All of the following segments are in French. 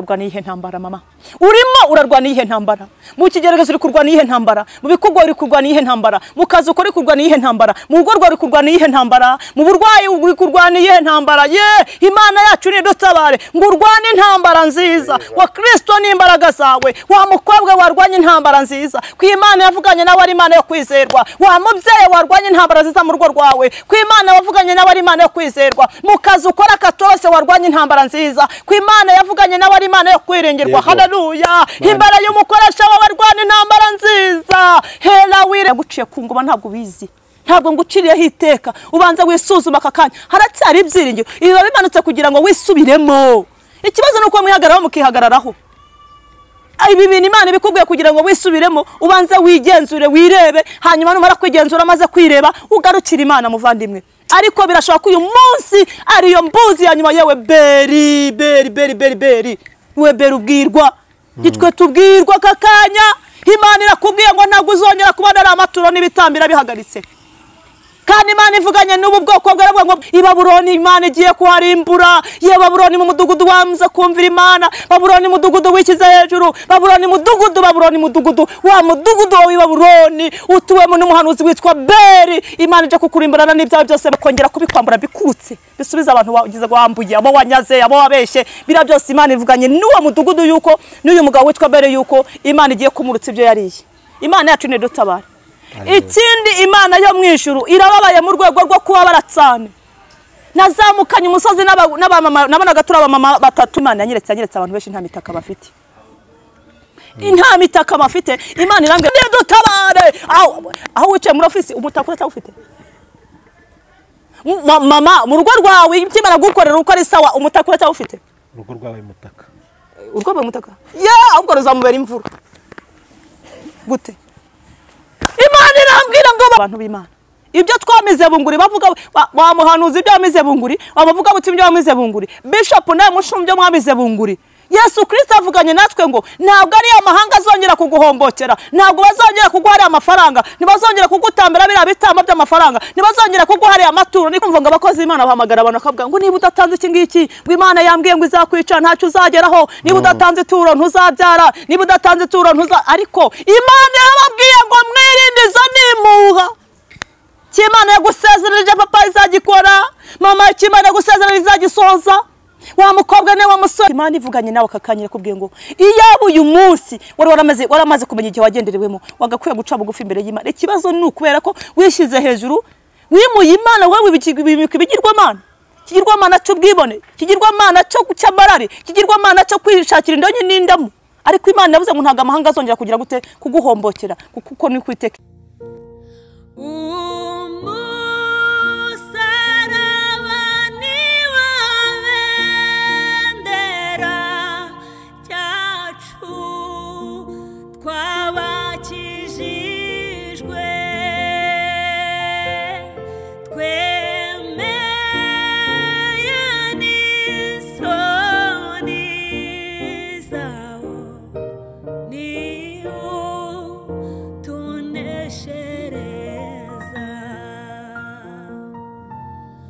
Urwani ihe ntambara mama urimo urarwana ihe ntambara mu kigeregezo uri kurwana ihe ntambara mu bikugwa uri kurwana ihe ntambara mu kazi ukora uri kurwana ihe ntambara mu rugorwa uri kurwana ihe ntambara mu burwayi uri kurwana ihe ntambara ye Imana yacu ni dutabare ngo urwane intambara nziza wa Kristo ni imbaraga zawe wa mukobwa warwanye intambara nziza ku Imana yavuganye nawe ari Imana yo kwizerwa wa mubyeyi warwanye intambara nziza mu rugo rwawe ku Imana yavuganye nawe ari Imana yo kwizerwa mu kazi ukora katose warwanye intambara nziza ku Imana yavuganye nawe Imana yo kwirengerwa haleluya imbara y'umukoresha w'abarwana intambara nziza hela wire guciye kungoma ntabwo bizi ntabwo nguciriye hiteka ubanza wisuzuma kakanya haracyari ibyiringiro ibi babimanutse kugira ngo wisubiremo ikibazo nuko mwihagararaho mukihagararaho ibi bintu Imana ibikubwiye kugira ngo wisubiremo ubanza wigenzure wirebe hanyuma numara kwigenzura maze kwireba ugarukira Imana muvandimwe ariko birashobora ko uyu munsi ariyo mbuzi yanyuma yewe beri Weberu ubwirwa gitwe tubwirwa kakanya Imana irakubwiye ngo ntabwo uzongera kubana amaturo n'ibitambira bihagaritse kandi Imana ivuganye n'ubu bwoko bwarabwo ngo Babuloni Imana igiye kuharimbura ye Babuloni mu mudugudu wamza kumvira Imana Babuloni mudugudu wikiza hejuru Babuloni mudugudu wa mudugudu wa Babuloni utuwemo n'umuhanuzi witwa Beri Imana je kukurimburana n'ibyawe byose bakongera kubikwambura bikurutse bisubiza abantu bagize guhambuye abo wanyaze abo wabeshe bira byose Imana ivuganye n'uwo mudugudu yuko n'uyu mugabo witwa Beri yuko Imana igiye kumurutsa ibyo yariye Imana yacu ni dutabara Ikindi Imana yo mwishuru irababaye mu rwego rwo kuba baratsane nazamukanye umusozi n'abamama nabona gatura abamama batatu Imana yanyeretse abantu benshi ntamitaka bafite intamitaka bafite Imana irambwira ndi dutabare aho wicaye muri office umutaka utawufite mama mu rugo rwawe imana gukorera uko ari sawa umutaka utawufite urugo rwawe mutaka urugo rwawe mutaka ahubwo ruzamubera imvura gute Imana irambwira ngo abantu b'Imana ibyo twamize bunguri bavuga wa muhanuzi ibyo amize bunguri abavuga buti ibyo amize bunguri bishop naye mushumbye mwamize bunguri Yesu Kristo avuganye natwe ngo ntabwo ari amahanga azongera kuguhombokera ntabwo bazongera kuguhari amafaranga nibazongera kugutambira bira bitamba by'amafaranga nibazongera kuguhari amaturo nikumva ngo abakozi Imana bahamagara abantu akavuga ngo niba udatanze iki ngiki ngo Imana yambwiye ngo izakwica ntacyo uzageraho niba udatanze ituro ntuzabyara niba udatanze ituro ntuza ariko Imana yababwiye ngo mwirinde izo nimuha cy'Imana yagusezerera papa izagikora mama cy'Imana yagusezerera izagisoza wa mukobwa ne wa musore Imana ivuganye nawe kakanyira kubwiye ngo iyabo uyu munsi waramaze kumenya igihe wagenderewemo wagakwiye guca bugufi imbere y'Imana ikibazo n'ukubera ko wishyize hejuru wimuye Imana wewe kigirwa Imana cyo bwibone kigirwa Imana cyo gucamarare kigirwa Imana cyo kwishakira indonye n'indamu ariko Imana yavuze ngo ntaga amahanga azongera kugira gute kuguhombokera kuko ni kwiteka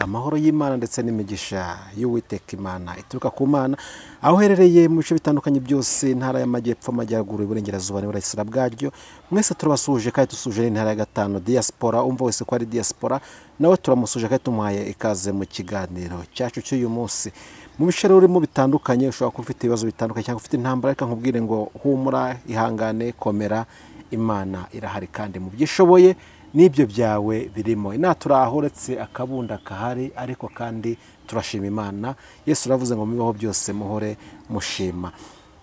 amahoro y'Imana ndetse n'imigisha y'Uwiteka Imana ituruka ku Mana aho herereye mu bice bitandukanye byose intara y'amajyepfo amajyaruguru iburengerazuba n'uburasira bwaryo mwese turabasuje kandi dusuje intara ya gatano diaspora umva wese ko ari diaspora nawe turamusuje kandi tumuhaye ikaze mu kiganiro cyacu cy'uyu munsi mu bishero urimo bitandukanye ushobora kuba ufite ibibazo bitandukanye cyangwa ufite intambara reka nkubwire ngo humura ihangane komera Imana irahari kandi mu byishoboye nibyo byawe birimo ina turahoretse akabunda kahari ariko kandi turashima Imana Yesu ravuze ngo mibaho byose muhore mushima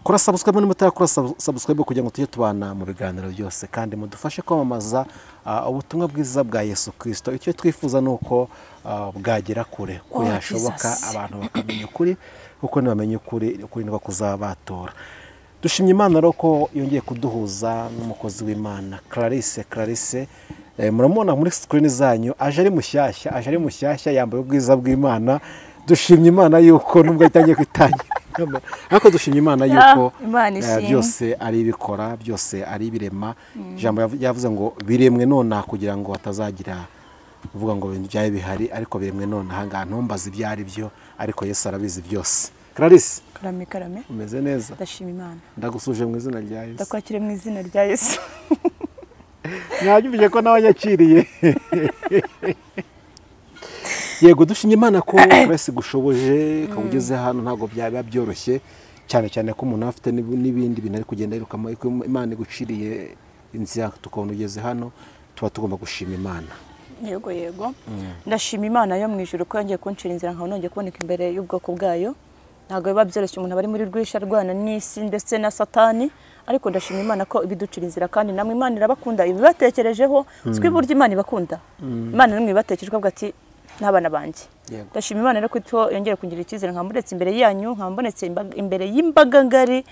kora subscribe n'umutara kora subscribe kugira ngo tujye tubana mu biganiro byose kandi mudufashe kwamamaza ubutumwa bwiza bwa Yesu Kristo icyo twifuza nuko bwagera kure kuyashoboka abantu bakamenya ukuri kuko nibamenye ukuri kuri niba kuzabatora dushimye Imana roko yongeye kuduhuza n'umukozi w'Imana Clarisse muramubona muri screen zanyu aje ari mushyashya yambaye ubwiza bw'Imana dushimye Imana yuko nubwo itangiye kwitanya ariko dushimye Imana yuko byose ari ibikora byose ari ibirema jambo yavuze ngo biremwe none kugira ngo atazagira uvuga ngo byaye bihari ariko biremwe none hanga ntumbaza ibyari byo ariko Yesu arabizi byose Clarisse. Karame. Umeze neza. Ndashima Imana. Ndagusuje mu izina rya Yesu. Ndakwakire mu izina rya Yesu. Nyabyumvije ko nawe yakiriye. Yego dushimye Imana ko Clarisse gushoboje kawugeze hano ntago byaba byoroshye cyane cyane ko umuntu afite n'ibindi bintu ari kugenda yirukamo Imana iguciriye inzira tukabona ugeze hano tuba tugomba gushima Imana. Yego yego. Ndashima Imana yo mu ijuru ko yangiye kuncira inzira nkaho nongeye kuboneka imbere y'ubwoko bwayo. Ntago biba byoroshye umuntu ari muri rwisha rwana n'isi ndetse na Satani ariko ndashima Imana ko ibiducira inzira kandi namwe Imana irabakunda ibibatekerejeho twiburye Imana ibakunda. Imana nimwe ibatekerejwe bwati n'abana banje. Ndashima Imana rero kwito yongere kugira ikizere nkambonetse imbere yanyu nkambonetse imbere y'imbaga ngari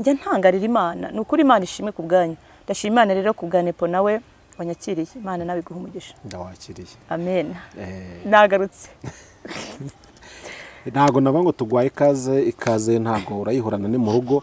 njya ntangarira Imana n'ukuri Imana ishimwe kubganyu. Ndashima Imana rero kubganepo nawe wanyakiriye Imana nawe guha umugisha. Ndawakiriye. Amen. Nagarutse. Ntago nabango tugwaye ikaze ntago urayihorana ni mu rugo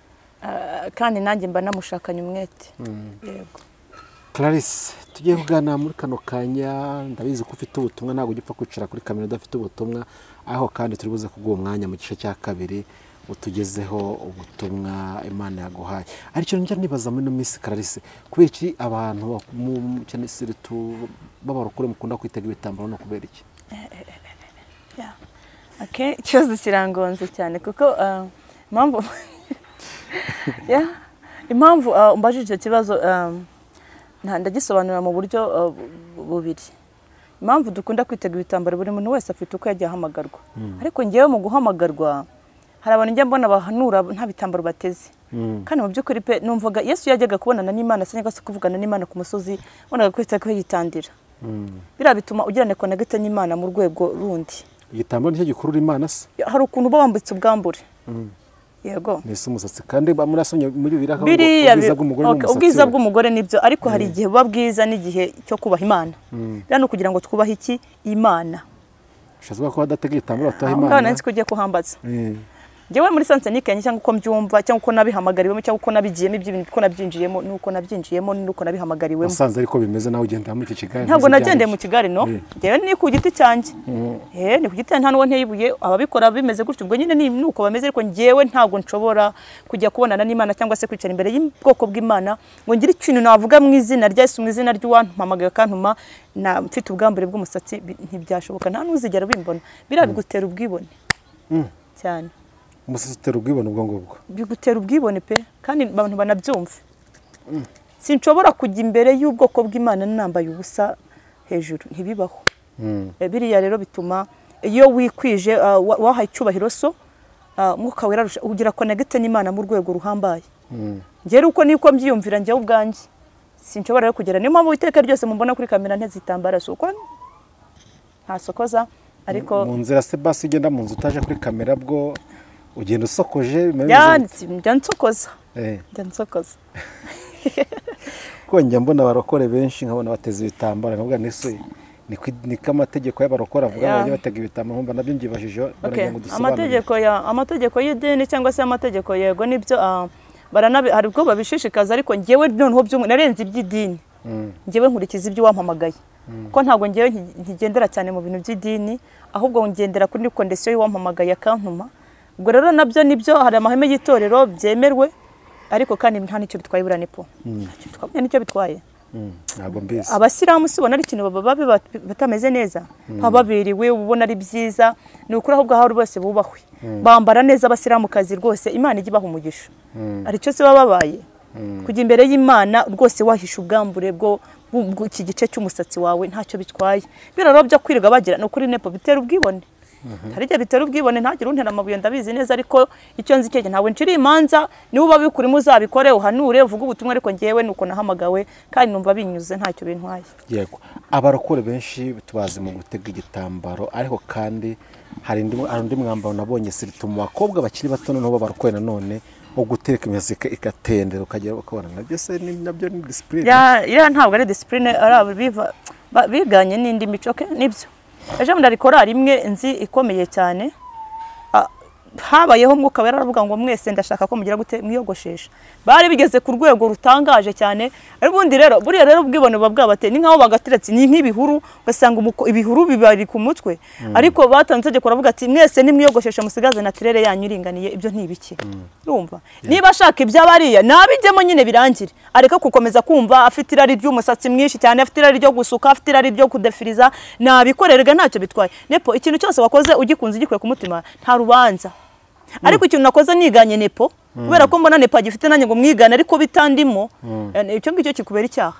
kandi nanjye mba namushakanye umwete yego Clarisse tugiye kugana muri kano kanya ndabizi ko ufite ubutumwa ntago gipfa kwicara kuri kamera udafite ubutumwa aho kandi turibuze kuguha umwanya mu gice cya kabiri utugezeho ubutumwa Imana yaguhaye ariko njye nibaza muri no Miss Clarisse kubiki abantu mu cyane siritu babarukure mukunda kwitega ibitambaro no kubera iki ya okay cyazo kirangonze cyane kuko impamvu ya impamvu umbajije kibazo ndagisobanura mu buryo bubiri impamvu dukunda kwitega ibitambaro buri muntu wese afite uko yagiye hamagarwa ariko ngiye mu guhamagarwa hari abantu njye mbona bahanura nta bitambaro bateze kandi mu by'ukuri pe numvaga Yesu yajyaga kubonana n'Imana se nyaka kuvugana n'Imana ku musozi wonaga kwitega ko yitandira bira bituma ugirane ko nagita n'Imana mu rwego rundi igitambaro n'icyo gikurura Imana se hari ukuntu bawambitse ubwambure yego nese umusatsi kandi bamurasonye muri biraka ubwiza bw'umugore nibyo ariko hari igihe buba bwiza n'igihe cyo kubaha Imana rano kugira ngo twubahe iki Imana ushazwa ko adatega igitambaro ataha Imana kandi nzi kugiye kuhambaza ngewe muri sansenike cyangwa uko mbyumva cyangwa uko nabihamagariwemo cyangwa uko nabigiyemo iby'ibintu uko nabyinjiyemo nuko nabyinjiyemo nuko nabihamagariwemo usanze ariko bimeze naho ugenda mu kigari ntabwo nagendeye mu kigari no ngewe ni ku giti cyanjye ni ku giti nta n'uwo nteyibuye ababikora bimeze gutyo ubwo nyine ni nuko bameze ariko ngewe ntabwo nshobora kujya kubonana n'Imana cyangwa se kwicara imbere y'ubwoko bw'Imana ngo ngire ikintu navuga mu izina rya Yesu mu izina ry'uwantu mpamagaye kantuma na mfite ubwambure bw'umusatsi ntibyashoboka nta n'uzigera bimbona birabigutera ubwibone cyane umusatsi ubwibone ubwo ngubwo bigutera ubwibone pe kandi abantu banabyumva sinshobora kujya imbere y'ubwoko bw'Imana nambaye ubusa hejuru ntibibaho biriya rero bituma iyo wikwije wahaye icyubahiro so mwuka werarusha ugira ko nagite n'Imana mu rwego ruhambaye ngere uko niko mbyiyumvira njye ubwanjye sinshobora rero kugera niyo mpamvu iteka ryose mumbona kuri kamera ntezitambara so ko nta sokoza ariko mu nzira Sebasi igenda mu nzu utaje kuri kamera bwo ugenda usokoje njya nsokoza ko njya mbona abarokore benshi nkabona bateze ibitambaro nubwo nese ni kamategeko y'abarokora avuga abanye batega ibitambaro nkumva nabyo ngibajije baragenda dusobanura amategeko y'idini cyangwa se amategeko yego nibyo hari ubwo babishishikaza ariko ngewe noneho byo narenze iby'idini ngewe nkurikiza ibyo wampamagaye ko ntago ngewe ntigendera cyane mu bintu by'idini ahubwo ngendera kuri condition y'uwampamagaye akantuma ubwo rero nabyo nibyo hari amahame y'itorero byemerwe ariko kandi nta n'icyo bitwaye buranepo twabonye n'icyo bitwaye ntabwo mbese abasiramu sibona ari kintu bababe batameze neza ababiriwe ubona ari byiza n'ukuri ahubwo aho bose bubahwe bambara neza abasiramu kazi rwose Imana igibaha umugisha ari cyo se bababaye kujya imbere y'Imana rwose wahisha ubwambure bwo iki gice cy'umusatsi wawe ntacyo bitwaye birarobya kwirirwa bagira n'ukuri nepo bitera ubwibone harije bitero ubwibone ntagira untera amabuye ndabizi neza ariko icyo nzi cyeje ntawe nciri imanza niwe babikuri muzabikore uhanure uvuga ubutumwa ariko ngewe nuko nahamagawe kandi numva binyuze ntacyo bintwaye yego abarokore benshi tubaze mu gutega igitambaro ariko kandi hari ndi mwambaro nabonye siritumu bakobwa bakiri batono no babarokore nanone ugutereka imizika ikatendera ukagira bakabana nabyo se nabyo ni discipline ya ira ntabwo ari discipline ari biva biganye n'indi mico ke nibyo eje munda rikora rimwe nzi ikomeye cyane habayeho mwuka baravuga ngo mwese ndashaka ko mugira gute mwiyogoshesha bari bigeze ku rwego rutangaje cyane aribundi rero buriya rero ubwibone babwabate ni nkaho bagateretse ni nk'ibihuru basanga ibihuru bibari ku mutwe ariko batanze ko ravuga ati mwese ni mwiyogoshesha musigaze na tirere yanyu iringaniye ibyo ntibiki urumva niba ashaka ibyabariya nabijemo nyine birangire areka gukomeza kumva afite irari ry'umusatsi mwinshi cyane afite irari ryo gusuka afite irari ryo kudefiriza nabikorerega ntacyo bitwaye nepo ikintu cyose wakoze ugikunze gikwe ku mutima nta rubanza ariko ikintu nakoze niganye nepo kubera ko mbona nepo gifite nanjye ngo mwigana ariko bitandimo icyo ngicyo kikubera icyaha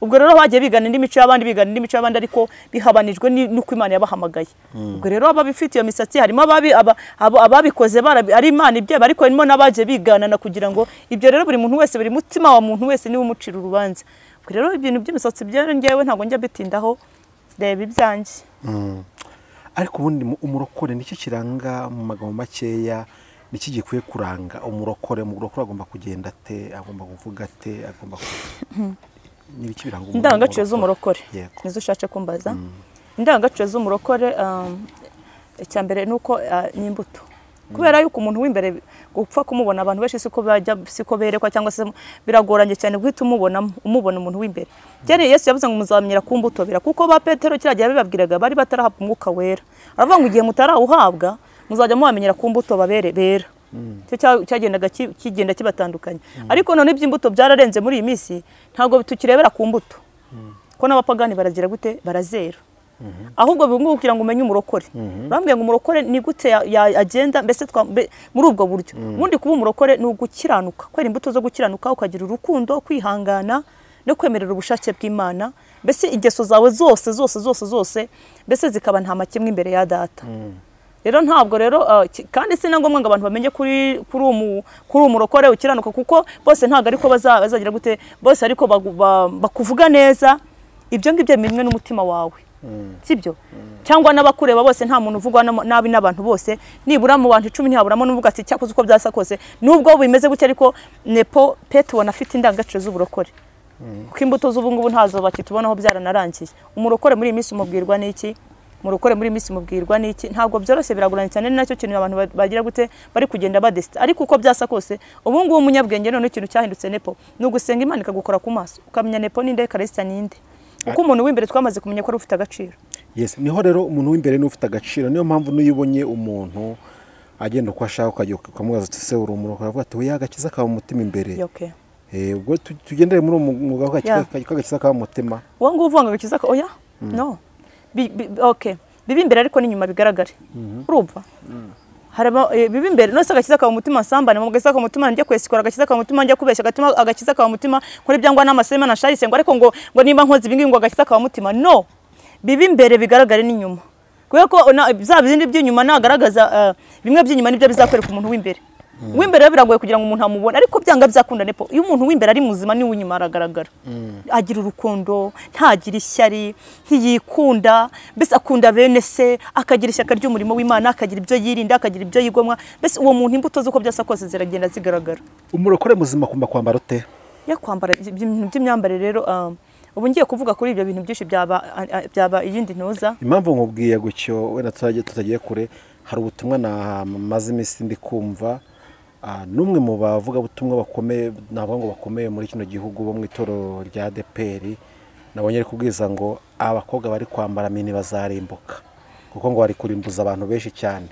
ubwo rero baje bigana indi mico y'abandi bigana indi mico y'abandi ariko bihabanijwe n'uko Imana yabahamagaye ubwo rero ababifite iyo misatsi harimo ababi ababikoze ari Imana ibye ariko harimo nabaje biganana kugira ngo ibyo rero buri muntu wese buri mutima wa muntu wese niwe umucira urubanza ubwo rero ibintu by'imisatsi byero ngewe ntago njya bitindaho reba ibyanjye ariko ubundi umurokore n'iki kiranga mu magambo makeya n'iki gikwiye kuranga umurokore mu rokora agomba kugenda ate agomba kuvuga ate agomba n'ibiki biranga umurokore indangagaciro z'umurokore nizo ushatse kumbaza indangagaciro z'umurokore icyambere nuko n'imbuto kubera yuko umuntu w'imbere gupfa kumubona abantu benshi siko bajya siko berekwa cyangwa se biragoranye cyane guhita umubona umuntu w'imbere cyane Yesu yavuze ngo muzamyira ku mbuto bira kuko ba Petero kirajya bibabwiraga bari batarahabwa umwuka wera aravuga ngo igihe mutarawuhabwa muzajya muwamenyera ku mbuto babere bera cyo cyagendaga kigenda kibatandukanye ariko none iby'imbuto byararenze muri iyi minsi ntago tukirebera ku mbuto ko n'abapagani baragira gute barazera ahubwo bimwe kugira ngo umenye umurokore bambwiye ngo umurokore ni gute agenda mbese muri ubwo buryo ubundi kuba umurokore ni ugukiranuka kwera imbuto zo gukiranuka ukagira urukundo kwihangana no kwemerera ubushake bw'Imana mbese ingeso zawe zose mbese zikaba nta makemwe imbere ya data rero ntabwo rero kandi sinangombwa ngo abantu bamenye kuri umurokore ukiranuka kuko bose ntago ariko bazagira gute bose ariko bakuvuga neza ibyo ngibyo bimenwe n'umutima wawe sibyo cyangwa nabakureba bose nta muntu uvugwa nabi n'abantu bose nibura mu bantu 10 ntihaburamo n'uvuga ati cyakoze uko byasakose nubwo bimeze gutya ariko nepo Petero wanafite indangagaciro z'uburokore kuko imbuto z'ubu ngubu ntazo bakitubonaho byaranarangiye umurokore muri iminsi mubwirwa n'iki murokore muri iminsi mubwirwa n'iki ntabwo byoroshye biraguranye cyane nacyo kintu abantu bagira gute bari kugenda badesta ariko uko byasakose ubu ngubu umunyabwenge none ikintu cyahindutse nepo nugusenga Imana ikagukora ku maso ukamenya nepo ninde Clarisse ninde uko umuntu w'imbere twamaze kumenya ko ari ufite agaciro yes niho rero umuntu w'imbere ni ufite agaciro niyo mpamvu n'uyibonye umuntu agenda uko ashaka ukajya ukamubaza ati se uri umurokore avuga ati oya agakiza ka umutima imbere ubwo tugendere muri umwuga w'agakiza ka umutima uwo ngo uvuga agakiza ka oya no bibi imbere ariko n'inyuma bigaragare urumva haraba bibi imbere nose agakiza ka umutima sambane mu gakiza ka umutima njye kwesikora agakiza ka umutima njye kubeshya gatuma agakiza ka umutima kuri byangwa n'amasema na Clarisse ngo ariko ngo nimba nkoze ibingi ngo agakiza ka umutima no bibi imbere bigaragare n'inyuma kuko bizaba izindi by'inyuma nagaragaza bimwe by'inyuma nibyo bizakwereka umuntu w'imbere w'imbere biragoye kugira ngo umuntu amubone ariko byanga byakunda nepo iyo umuntu w'imbere ari muzima ni w'inyuma aragaragara agira urukundo ntagira ishyari ntiyikunda bese akunda bene se akagira ishyaka ry'umurimo w'Imana akagira ibyo yirinda akagira ibyo yigomwa bese uwo muntu imbuto z'uko byasakose ziragenda zigaragara umurokore muzima kumba kwambara ute yakwambara by'imyambare rero ubu ngiye kuvuga kuri ibyo bintu byinshi byaba iyindi ntuza impamvu nkubwiye gucyo we naturagiye tutagiye kure hari ubutumwa na mazimisi ndikumva numwe mu bavuga butumwa bakomeye nabango bakomeye muri kino gihugu bo mu itoro rya Beri nabonye kubwiza ngo abakobwa bari kwambara mini bazarimbuka kuko ngo bari kurimbuza abantu benshi cyane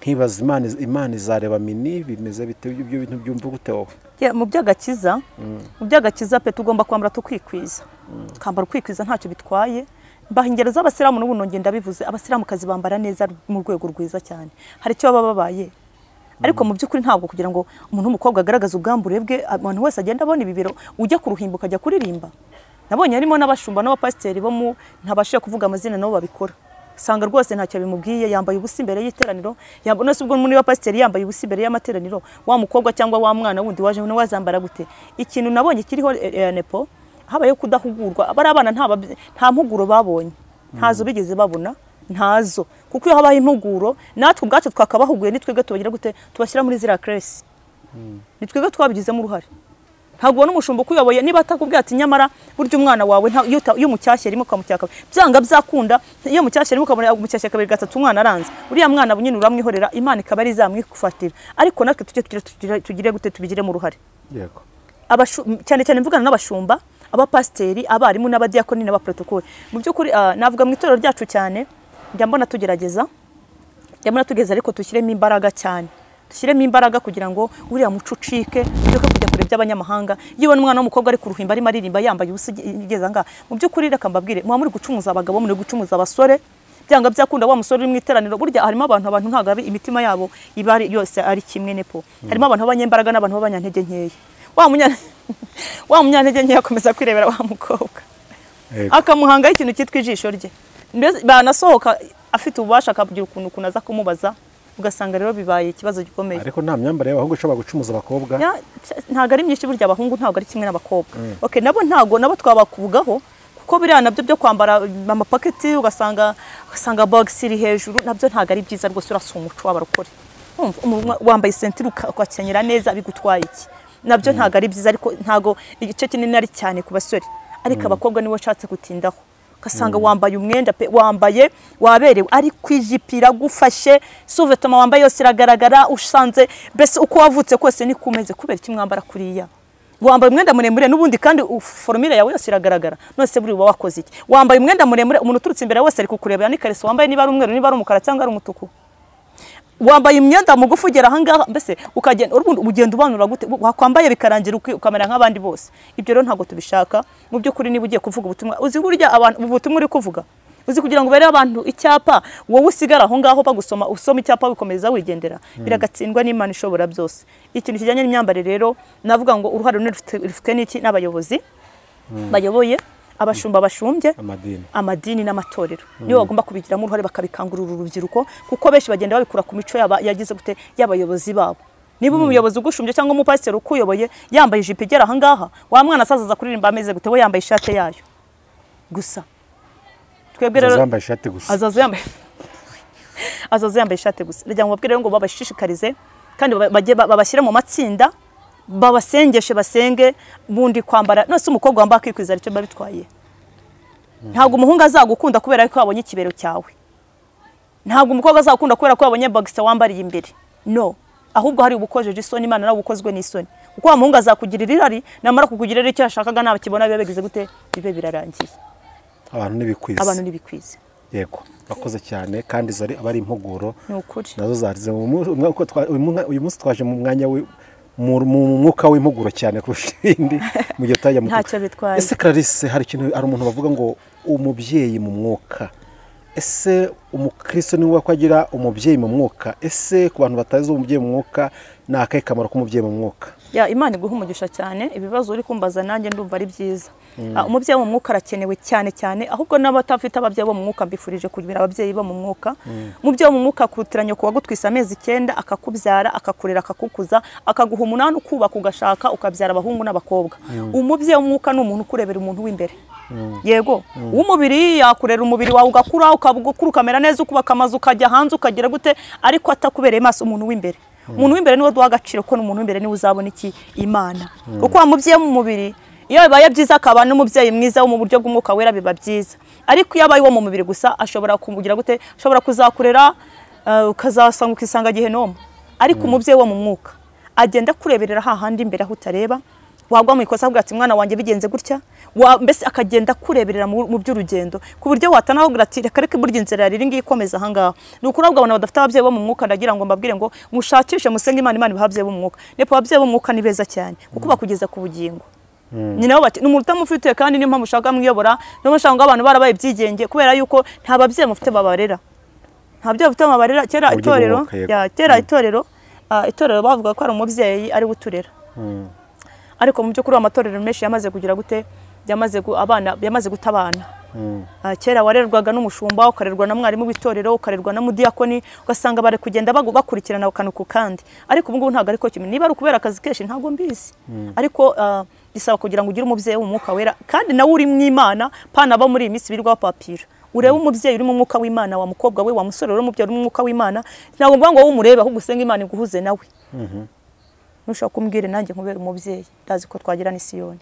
ntibaza Imana izareba mini bimeze bite ibyo bintu byumva gute wowe mu byagakiza pe tugomba kwambara tukikwiza kwambara kwikwiza ntacyo bitwaye bahingereza abasiramu n'ubuno ngenda bivuze abasiramu kazi bambara neza mu rwego rwiza cyane hari cyo baba babaye ariko mu byukuri ntabwo kugira ngo umuntu w'umukobwa agaragaze ubwambure bwe abantu wese agenda abona ibibiro ujya kuruhimbuka ajya kuririmba nabonye harimo n'abashumba n'abapasteri bo mu ntabashije kuvuga amazina nabo babikora usanga rwose ntacyo bimubwiye yambaye ubusa imbere y'iteraniro yambaye nose ubwo umuntu w'abapasteri yambaye ubusa imbere y'amateraniro wa mukobwa cyangwa wa mwana wundi waje no wazambara gute ikintu nabonye kiriho nepo habaye kudahugurwa abari abana nta mpuguro babonye ntazo bigeze babona ntazo kuko iyo habaye impuguro natwe ubwacu twakabahuguye nitwe gato bagira gute tubashyira muri zira Clarisse ni twebwe twabigizemo uruhare. Ntabwo n'umushumbo kuyoboye niba atakubwiye ati nyamara buryo umwana wawe yo mucyashyerimo kamucyaka byanga byakunda yo mucyashyerimo kamura mucyashyaka kabiri gatatu umwana aranze uriya mwana bunyine uramwihorera Imana ikabari zamwikufatira ariko natwe tugire gute tubigire mu ruhare. Yego cyane cyane mvugana n'abashumba abapasteri abarimu n'abadiakoni n'abaprotokole mu byukuri navuga mu itorero ryacu cyane njya mbona tugerageza ariko tushyiremo imbaraga cyane tushyiremo imbaraga kugira ngo uriya mucucike by'abanyamahanga yibona umwana w'umukobwa ari kuruhimba ari maririmba yambaye ubusugeza nga mu byukuri reka mbabwire muba muri gucumuza abagabo muri gucumuza abasore byanga byakunda wa musore uri mu iteraniro burya harimo abantu ntago imitima yabo ibari yose ari kimwe nepo harimo abantu b'abanyembaraga n'abantu b'abanyantege nkeya wa munyantege nkeya akomeza kwirebera wa mukobwa akamuhanga ikintu cyitwa ijisho rye banasohoka afite ububasha akagira ukuntu kunaza kumubaza ugasanga rero bibaye ikibazo gikomeye ariko nta myambaro y'abahungu ishobora gucumuza abakobwa ntago ari myinshi burya abahungu ntago ari kimwe n'abakobwa okay nabo twabakuvugaho kuko biriya nabyo byo kwambara amapaketi ugasanga box iri hejuru nabyo ntago ari byiza rwose urasa umuco w'abarokore wambaye sentire ukakenyera neza bigutwaye iki nabyo ntago ari byiza ariko ntago igice kinini ari cyane ku basore ariko abakobwa niwe ashatse gutindaho kasanga wambaye umwenda pe wambaye waberewe ari kwijipira gufashe souvetama wambaye yose iragaragara usanze bese uko wavutse kwese ni kumeze kubera kimwambara kuriya wambaye umwenda muremure nubundi kandi formula yawe yose iragaragara nose buri uba wakoze iki wambaye umwenda muremure umuntu uturutse imbere wese ari kukureba ni Clarisse wambaye niba ari umweru niba ari umukara cyangwa ari umutuku wambaye imyenda mugufu ugera ahangaha mbese ukagenda ugenda ubanura gute wakwambaye bikarangira ukamera nk'abandi bose ibyo rero ntago tubishaka mu byukuri niba ugiye kuvuga ubutumwa uzi burya abantu ubutumwa uri kuvuga uzi kugira ngo bare abantu icyapa wowe usigara aho ngaho bagusoma usoma icyapa bikomeza wigendera biragatsindwa n'Imana ishobora byose ikintu kijyanye n'imyambare rero navuga ngo uruhare rufite n'iki n'abayobozi bayoboye abashumba bashumbye amadini n'amatorero niyo bagomba kubigira mu ruhare bakabikangurura urubyiruko kuko benshi bagenda babikura ku mico yagize gute y'abayobozi babo niba umuyobozi ugushumbye cyangwa umupasiteri ukuyoboye yambaye ijipo igera aha ngaha wa mwana asazaza kuririmba ameze gute we yambaye ishati yayo gusa twebwe rero yambaye ishati gusa azaza yambaye ishati gusa rya ngo babwire ngo babashishikarize kandi babashyire mu matsinda babasengeshe basenge bundi kwambara nose umukobwa wamba kwikwiza aricyo babitwaye ntabwo umuhunga azagukunda kubera ko abonye kibero cyawe ntabwo umukobwa azagukunda kubera ko abonye bagisa wambariye imbere no ahubwo hari ubukojeje isoni Imana nawe ukozwe n'isoni kuko umuhunga azakugirira irari namara kukugirira icyo ashakaga nabakibona bibegize gute bibe birarangiye abantu nibikwize yego bakoze cyane kandi zari abari impuguro nazo zarize uyu munsi twaje mu mwanya we mu mwuka w'impuguro cyane kurushindi mu gitaya mu ese Clarisse hari ikintu ari umuntu bavuga ngo umubyeyi mu mwuka ese umukristo ni wakwagira umubyeyi mu mwuka ese ku bantu batazi umubyeyi mu mwuka nakaye kamaro ku mubyeyi mu mwuka ya Imana iguha umugisha cyane ibibazo uri kumbaza nanjye ndumva ari byiza umubyeyi mu mwuka arakenewe cyane cyane ahubwo n'abatafite ababyeyi bo mu mwuka mbifurije kugira ababyeyi bo mu mwuka umubyeyi mu mwuka kurutiranye kuwa gutwisa amezi 9 akakubyara akakurera akakukuza akaguha umunani ukubaka ugashaka ukabyara abahungu n'abakobwa umubyeyi mu mwuka n'umuntu kurebera umuntu w'imbere yego umubiri yakurera umubiri wawe ugakura ukabugukuruka neza ukubaka amazu ukajya hanze ukagira gute ariko atakubereye maso umuntu w'imbere umuntu w'imbere niwe duha agaciro ko umuntu w'imbere niwe uzabona iki Imana kuko wamubyeyi mu mubiri iyo bibaye byiza akaba n'umubyeyi mwiza wo mu buryo bw'umwuka wera biba byiza ariko iyo abaye wo mu mubiri gusa ashobora kumugira gute ashobora kuzakurera ukazasanga ukisanga gihe noma ariko umubyeyi wo mu mwuka agenda kureberera hahandi imbere aho utareba wagwa mu ikosa avuga ati mwana wanjye bigenze gutya mbese akagenda kureberera mu by'urugendo ku buryo watanaho gratire kareke burya inzira yari ngiye ikomeza ahangaha n'ukuri ahubwo abantu badafite ababyeyi bo mu mwuka ndagira ngo mbabwire ngo mushakishe musenge Imana ibabyeyi bo mu mwuka nepo ababyeyi bo mu mwuka ni beza cyane kuko bakugeza ku bugingo nyina bati n'umuntu utamufite kandi nimpa mushaka mwiyobora no mushanga abantu barabaye byigenge kubera yuko nta babyeyi mufite babarera nta byo bafite babarera kera itorero bavuga ko ari umubyeyi ari uturera ariko mu by'ukuri amatorero menshi yamaze kugira gute yamaze gutabana kera warerwaga n'umushumba ukarerwa na mwarimu w'itorero ukarerwa na mudiakoni ugasanga bare kugenda bakurikirana ukanuku kandi ariko ubwo ntago ariko kimwe niba ari kubera akazi kenshi ntago mbizi ariko bisaba kugira ngo ugire umubyeyi w'umwuka wera kandi nawe uri mu Imana pana ba muri iminsi birwa papira urebe umubyeyi uri mu mwuka w'Imana wa mukobwa we wa musore uri mu byaro mu mwuka w'Imana ntago mvuga ngo umurebe ahubwo usenge Imana iguhuze nawe nushaka kumbwira nanjye nkubera umubyeyi ndazi ko twagirana isiyoni.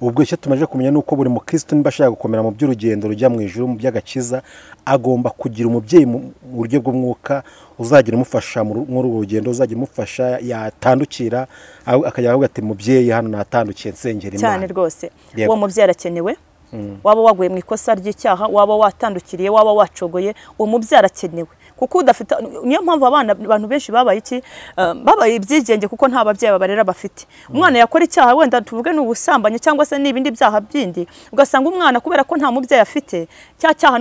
Ubwo cyo tumaje kumenya nuko buri mu Kristo nibashaka gukomera mu by'urugendo rujya mu ijuru mu by'agakiza agomba kugira umubyeyi mu buryo bw'umwuka uzagira umufasha muri uwo rugendo uzagira umufasha yatandukira akajya avuga ati mubyeyi hano natandukiye nsengera Imana cyane rwose uwo mubyeyi arakenewe waba waguye mu ikosa ry'icyaha waba watandukiriye waba wacogoye umubyeyi arakenewe kuko udafite niyo mpamvu abana abantu benshi babaye iki babaye ibyigenge kuko nta babyeyi babarera bafite umwana yakora icyaha wenda tuvuge n'ubusambanye cyangwa se n'ibindi byaha byindi ugasanga umwana kubera ko nta mubyeyi afite cyaha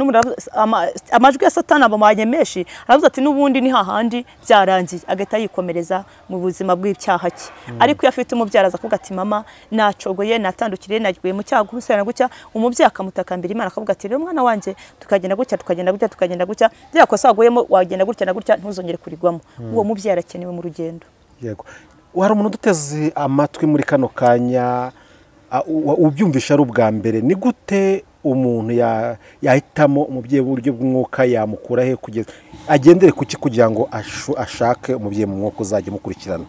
amajwi ya Satani abamanye menshi aravuze ati n'ubundi ni hahandi byarangiye agahita yikomereza mu buzima bw'icyaha cye ariko yafite umubyeyi araza kuvuga ati mama nacogoye natandukiriye nagiye mu cyaha gusana gucya umubyeyi akamutakambira Imana akavuga ati rero mwana wanjye tukagenda gucya byakosa aguyemo wagenda gutya na gutya ntuzongere kurigwamo uwo mubyeyi arakenewe mu rugendo. Yego hari umuntu duteze amatwi muri kano kanya ubyumvisha ari ubwa mbere ni gute umuntu yahitamo umubyeyi buryo bw'umwuka yamukura he kugeza agendere kuki kugira ngo ashake umubyeyi mu mwuka uzajya mukurikirana.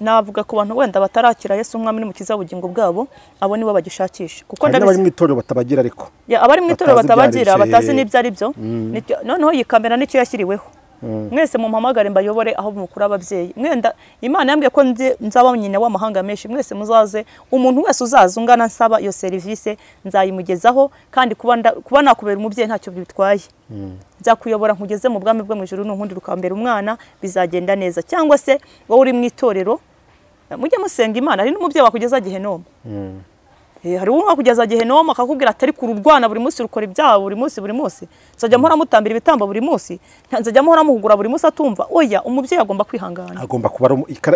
Navuga ku bantu wenda batarakira Yesu umwami n'umukiza w'ubugingo bwabo abo nibo bagishakisha kuko bari mu itorero batabagira ariko abari mu itorero batabagira batazi n'ibyo ari byo noneho iyi kamera n'icyo yashyiriweho. Mwese mumpamagare mbayobore aho mukura ababyeyi mwenda Imana yambwiye ko nzaba nyine w'amahanga menshi mwese muzaze umuntu wese uzazungana nsaba iyo service nzayimugezaho kandi kuba nakubera umubyeyi ntacyo bitwaye nzakuyobora nkugeze mu bwami bwo mu ijuru n'undi rukambera umwana bizagenda neza cyangwa se wowe uri mu itorero mujye musenga Imana ari n'umubyeyi wakugeza Gehenomu. Hari uwo kugeza Gehenomu akakubwira atari ku rurwana buri munsi rukora ibyaha buri munsi nzajya mpora mutambira ibitambo buri munsi nzajya mpora muhugura buri munsi atumva oya umubyeyi agomba kwihangana agomba kuba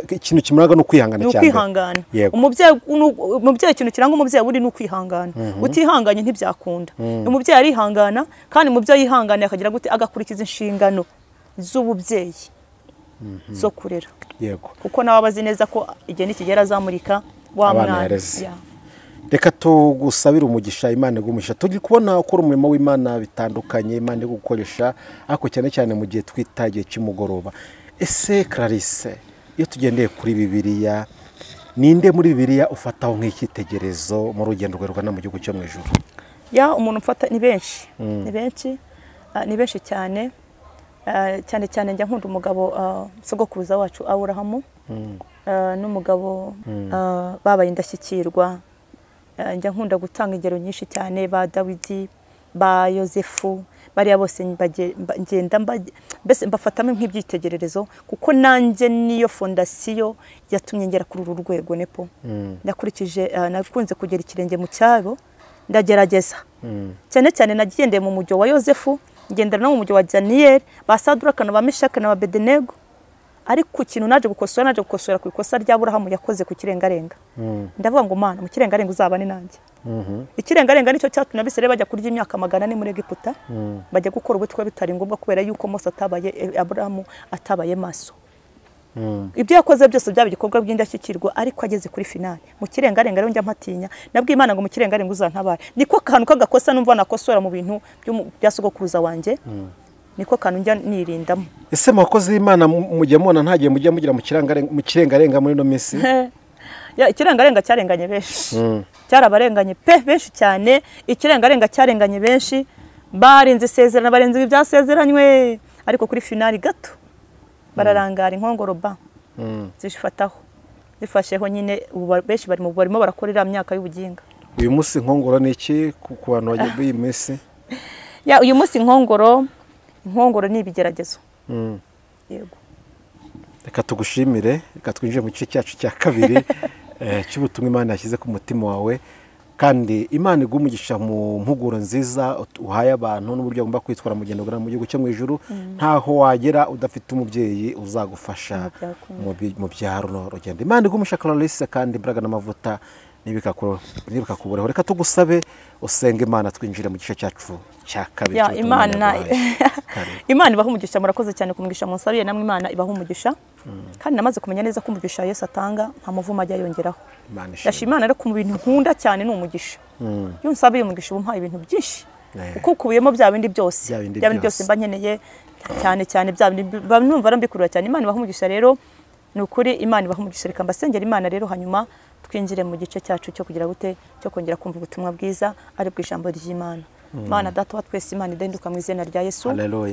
ikintu kimuraga no kwihangana cyane kwihangana umubyeyi ikintu kiranga umubyeyi buri no kwihangana utihanganye ntibyakunda umubyeyi arihangana kandi umubyeyi yihangana akagira gute agakurikiza inshingano z'ububyeyi zo kurera. Yego kuko nababazi neza ko igihe nikigera zamurika wa mwana. Reka tugusabira umugisha Imana igumisha turi kubona ukora umurimo w'Imana bitandukanye Imana igukoresha ako cyane cyane mu gihe twitagiye kimugoroba. Ese Clarisse iyo tugendeye kuri Bibiliya ninde muri Bibiliya ufataho nk'ikitegerezo mu rugendo rwe rugana mu gihugu cyo mu ijuru? Umuntu mfata ni benshi ni benshi cyane njya nkunda umugabo sogokuruza wacu Aburahamu n'umugabo babaye indashyikirwa njya nkunda gutanga ingero nyinshi cyane ba David ba Yosefu bariya bose ngenda mbese mbafatamo nk'ibyitegererezo kuko nanjye niyo fondasiyo yatumye ngera kuri uru rwego nepo nakurikije nakunze kugera ikirenge mu cyaro ndagerageza cyane cyane nagendeye mu mujyo wa Yosefu ngendera no mu mujyo wa Daniel ba Saduraka na ba Meshaki na ba Abednego ariko ikintu naje gukosora ku ikosa rya Aburahamu yakoze ku kirengarenga ndavuga ngo Mana mu kirengarenga uzabane nanjye ikirengarenga nicyo cyatu nabisere bajya kurya imyaka 400 muri Egiputa bajya gukora ubutwe bitari ngombwa kubera yuko Mose atabaye Aburahamu atabaye maso ibyo yakoze byose byaba igikorwa by'indashyikirwa ariko ageze kuri finale mu kirengarenga rero njya mpatinya nabwiye Imana ngo mu kirengarenga uzantabare niko kantu kagakosa numva nakosora mu bintu by'asugokuruza wanjye niko kanu njya nirindamo. Ese makoze Imana mujya mubona ntagiye mujya mugira mu kirengarenga muri no minsi ikirengarenga cyarenganye benshi cyarabarenganye pe benshi cyane ikirengarenga cyarenganye benshi barenze isezerano barenze ibyasezeranywe ariko kuri finali gato bararangara inkongoro ba zifataho zifasheho nyine benshi barimo barakorera imyaka y'ubuginga. Uyu munsi inkongoro ni iki ku bantu bagiye b'i Messi? Uyu munsi inkongoro ni ibigeragezo. Yego reka tugushimire reka twinjire mu gice cyacu cya kabiri cy'ubutumwa Imana yashyize ku mutima wawe kandi Imana igumugisha mu mpuguro nziza uhaye abantu n'uburyo agomba kwitwara mu gendo mu gihugu cyo mu ijuru ntaho wagera udafite umubyeyi uzagufasha mu byaro no rugendo. Imana igumugisha Clarisse kandi imbaraga n'amavuta nibikakuboreho reka tugusabe usenge Imana twinjire mu gice cyacu cya kabiri. Imana ibaho umugisha murakoze cyane kumugisha munsabiye namwe Imana ibaho umugisha kandi namaze kumenya neza ko umugisha Yesu atanga nta muvuma ajya yongeraho. Ndashimana rero ku bintu nkunda cyane n'umugisha iyo nsabiye umugisha ubumpaye ibintu byinshi kuko kubiyemo bya bindi byose mba nkeneye cyane bya bindi numva rambikurura cyane Imana ibaho umugisha rero nukuri Imana ibaho mugisirika mbasengera Imana rero hanyuma twinjire mu gice cyacu cyo kugira gute cyo kongera kumva ubutumwa bwiza ari bw'ijambo ry'Imana. Mana data twese Imana idenduka mu izina rya Yesu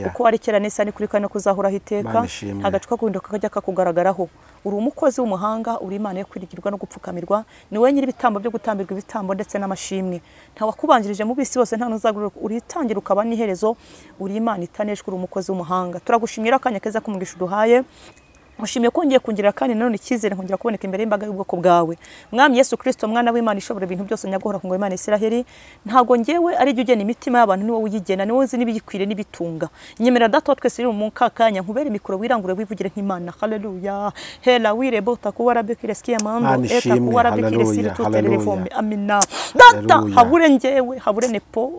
uko ari kera nisa ni kuri kano kuzahura hiteka agacuka kundoka kajya kakugaragaraho uri umukozi w'umuhanga uri Imana yo kwirigirwa no gupfukamirwa ni wenyine ibitambo byo gutambirwa ibitambo ndetse n'amashimwe nta wakubanjirije mu bisi bose nta nuzagurura uritangira ukaba niherezo uri Imana itaneshwe uri umukozi w'umuhanga turagushimira akanya keza kumugisha duhaye mushimye kongeye kungira kandi none ikizere nkongera kuboneka imbere y'imbaga y'ubwoko bwawe mwami Yesu Kristo mwana w'Imana ishobora ibintu byose nyagohora ku ngoma y'Imana Isiraheli ntago ngewe ari jye ugena imitima y'abantu niwe uyigena niwe uzi nibigikwire nibitunga nyemera datwa twese iri mu kakanya nkubera mikoro wirangure wivugire nk'Imana haleluya hela wire bota kuwarabikiresiye mambo eta kuwarabikiresiye tutelefone amina data habure ngewe habure nepo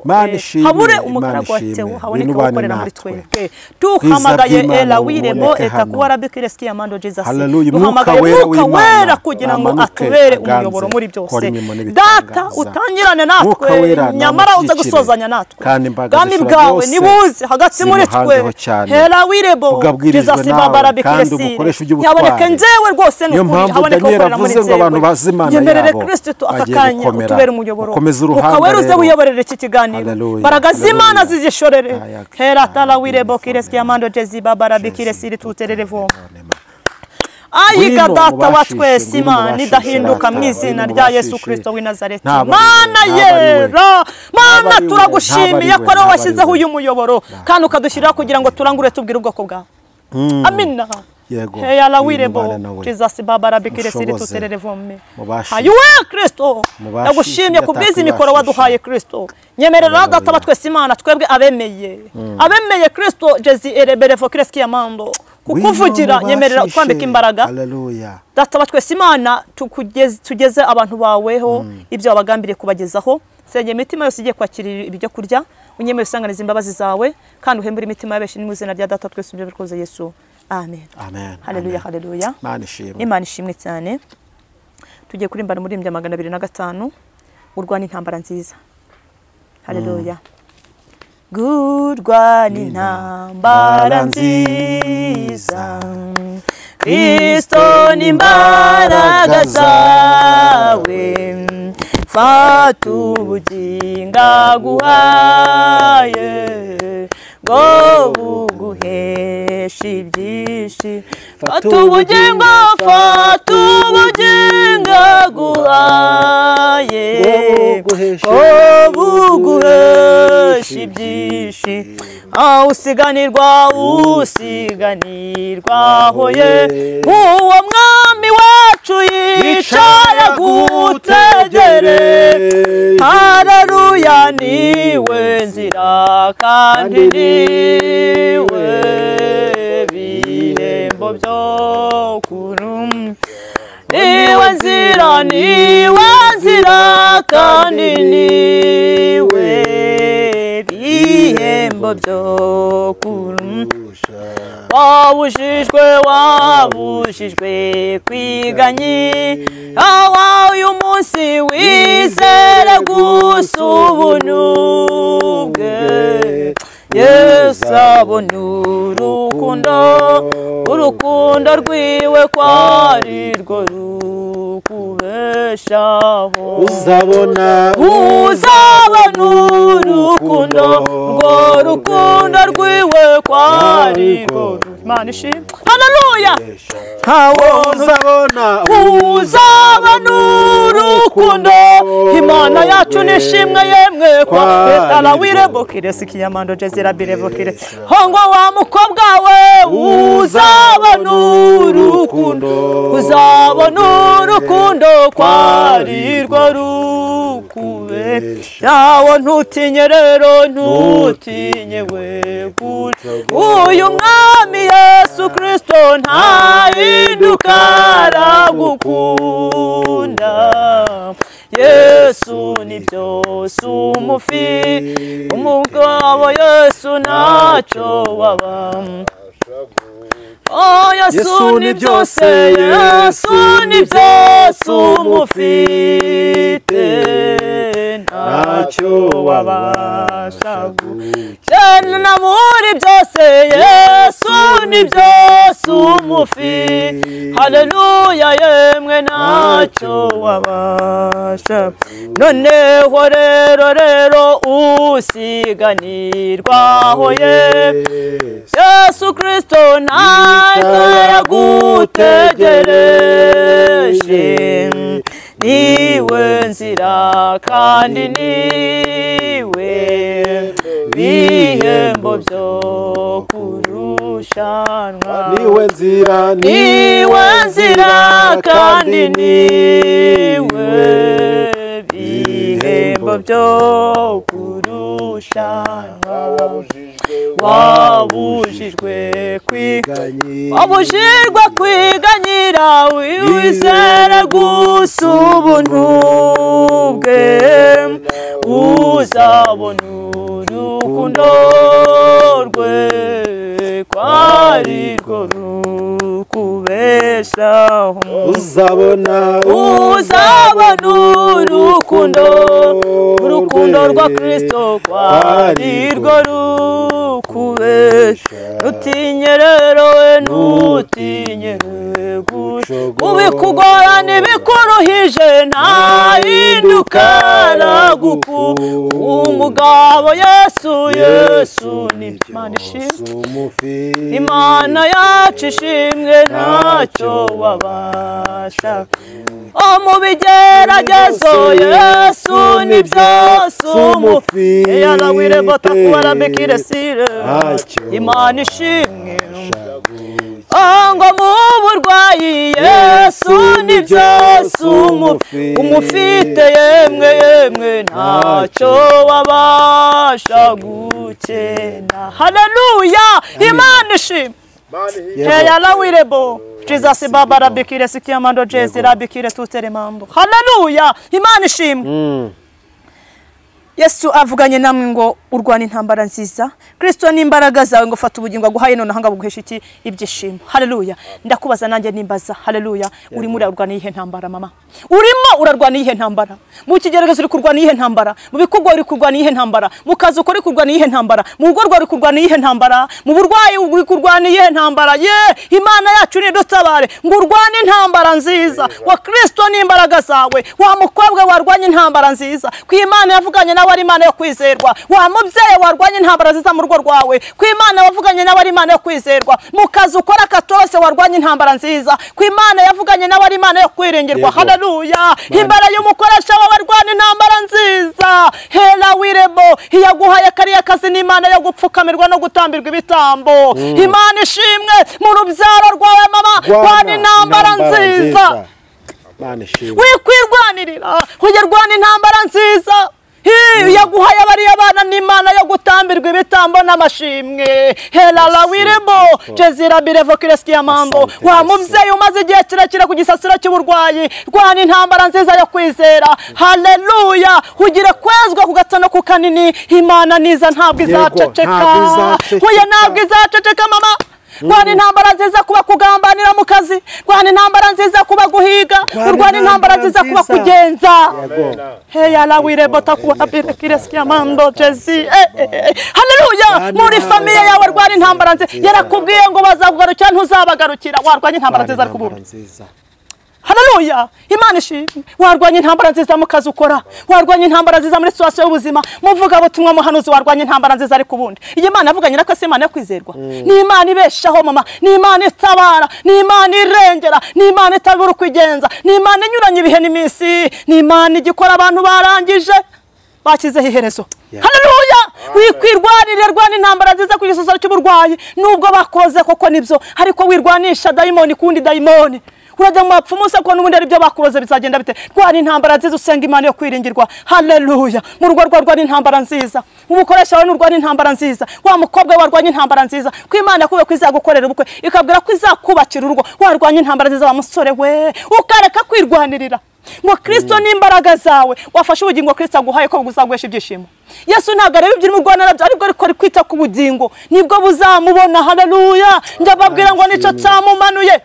habure umugaragu watewe habone kukorera muri twenke tuhamagaye hela wire bo eta kuwarabikiresiye amando Jesus duhamagaye ukawera kugira ngo atubere umuyoboro muri byose data utangirane natwe nyamara uza gusozanya natwe kandi bwawe nibuze hagati muri twe hera wirebo Jesus babara bekiresi yabareke njewe rwose n'ukuri haboneka ukorera muri nze yemerere Kristo akakanya utubere umuyoboro ukawera uze uyoborere iki kiganiro baragaza Imana zizishorere hera tala wirebo kiresi amando Jesus babara bekiresi tutererevo Ayiga data watwese Imana idahinduka mu izina rya Yesu Kristo w'i Nazareti. Mana yera, Mana turagushimiye ko ari washyizeho uyu muyoboro kandi ukadushyirira kugira ngo turangure tubwire ubwoko bwawe. Amina. Yego. Heya la wirebo Jesus babara bikiresiri tuterere vomme. Hayuwe Kristo. Nagushimye kubwiza mikoro waduhaye Kristo. Nyemerera data batwese Imana twebwe abemeye. Abemeye Kristo Jezi erebere fokireski yamando. Kukuvugira nyemerera kwambika imbaraga. Haleluya. Data batwese Imana tugeze abantu baweho ibyo wabagambire kubagezaho. Senye mitima yose igiye kwakirira ibyo kurya. Unyemeye usanganiza imbabazi zawe kandi uhembura imitima yabeshi ni mu izina rya data twese ibyo bikoze Yesu. Amen. Amen. Haleluya haleluya. Imana ishimwe cyane. Tugiye kuri mbara muri 225 urwana intambara nziza. Haleluya. Gurwana intambara nziza. Kristo ni imbaraga zawe. Fata ubugingo guhaye. Go guhesha ibyishi fata ubugingo guhaye go guhesha ibyishi usiganirwa hoye uwo mwami wacu yicara gutegere haleluya niwe nzira kandi niwe bihembo by'ukuri niwe nzira kandi niwe bihembo by'ukuri wabushijwe kwiganye uyu munsi wizere gusa ubunubwe Yesu abona urukundo rwiwe kwari rwo rukubeshaho uzabona urukundo rwiwe kwari rwo rukubeshaho haleluya uzabona urukundo Imana yacu nishimwe yemwe kwa etala wirebo kiresi kiyamando jezira birevokire hongo wa mukobwa we uzabona urukundo kwari rwo rukubeshaho ntutinye rero ntutinye we uyu mwami Yesu Kristo ntahinduka aragukunda Yesu ni byose umugabo Yesu ntacyo wabam Yesu ni byose Yesu ni byose umufite ntacyo wabasha gukena muri byose Yesu ni byose umufite Haleluya yemwe nacho wabasha noneho rero usiganirwaho Yesu Kristo nagutegereje niwe nzira kandi niwe bihembo byo kurushanwa niwe nzira kandi niwe bihembo byo kurushanwa wabujijwe kwiganyira wizera gusa ubuntu bwe uzabona urukundo rwe kwari rwo rukubeshaho uzabona urukundo rwa Kristo kwari rwo Nutinyerero nutinyere ubikugora nibikuruhije ntahinduka naguku umugabo Yesu ni Imana ishimwe Imana yacu ishimwe ntacyo wabasha omubigeragezo Yesu ni byose umufi yarabwire batakuwara bekire sire Imana ishimwe ngo mu burwayi Yesu ni byose umufi umufite yemwe ntacyo wabasha gukena haleluya Imana ishimwe yalawirebo Jesus baba rabikire sikiyamando jezi rabikire tutere mambo haleluya Imana ishimwe Yesu avuganye namwe ngo urwana intambara nziza Kristo n'imbaraga zawe ngo fata ubugingo guhaye none hanga guhesha iki ibyishimo haleluya ndakubaza nanjye nimbaza haleluya uri muri urwana ihe ntambara mama urimo urarwana ihe ntambara mu kigeregezo uri kurwana ihe ntambara mu bikugwa uri kurwana ihe ntambara mu kazi ukora uri kurwana ihe ntambara mu rugorwa uri kurwana ihe ntambara mu burwayi uri kurwana ihe ntambara ye Imana yacu ni dutabare ngo urwana intambara nziza wa Kristo n'imbaraga zawe wa mukobwa warwanya intambara nziza kw'Imana yavuganye n'abari Imana yo kwizerwa wa mubyeyi warwanya intambara nziza mu rugo rwawe kw'Imana yavuganye n'abari Imana yo kwizerwa mu kazi ukora katose warwanya intambara nziza kw'Imana yavuganye n'abari Imana yo kwirengerwa haleluya imbara y'umukoresha wawe warwanya intambara nziza hela wirebo iyaguhaye kariya kazi n'Imana yo gupfukamirwa no gutambirwa ibitambo Imana ishimwe mu rubyaro rwawe mama warwanya intambara nziza wikwirwanirira kugerwana intambara nziza yaguhaye abari abana n'Imana yo gutambirwa ibitambo n'amashimwe helala wirebo jezira birevo Kristo yamambo wa mubyeyi umaze igihe kirekire ku gisasira cy'uburwayi rwana intambara nziza yo kwizera haleluya ugire kwezwa ku gatano ku kanini Imana niza ntabwo izaceceka hoya ntabwo izaceceka mama rwana intambara nziza kuba kugambanira mu kazi rwana intambara nziza kuba guhiga rwana intambara nziza kuba kugenza heya lawire botakuhabire Kristo yamambo jezi haleluya muri famille yawe rwana intambara nziza yarakubwiye ngo bazakugarukira ntuzabagarukira warwanya intambara nziza kubura haleluya Imana ishimwe warwanya intambara nziza mu kazi ukora warwanya intambara nziza muri situation y'ubuzima muvuga butumwa muhanuzi warwanya intambara nziza ari kubundi iyi Imana avuganye nako se Imana yo kwizerwa ni Imana ibeshaho mama ni Imana itabara ni Imana irengera ni Imana itabura kwigenza ni Imana inyuranye ibihe n'iminsi ni Imana igikora abantu barangije bakizeho iherezo haleluya wikwirwanirira rwana intambara nziza ku gisosoro cy'uburwayi nubwo bakoze koko nibyo ariko wirwanisha dayimoni kundi dayimoni urajya mapfumusa ko n'ubundi ari byo bakubaza bizagenda bite rwana intambara nziza usenga Imana yo kwiringirwa haleluya mu rugo rwana intambara nziza umukoresha wawe n'urwana intambara nziza wa mukobwa warwanya intambara nziza kw'Imana kuba kwizagukorera ubukwe ikabwira kwizakubakira urugo warwanya intambara nziza wa musore we ukareka kwirwanirira ngo Kristo n'imbaraga zawe wafashe ubugingo Kristo aguhaye ko gusaguhesha ibyishimo Yesu ntago areba ibyo mu Rwanda nabyo ariko ari kwita ku bugingo nibwo buzamubona haleluya ndababwira ngo nico cyamumanuye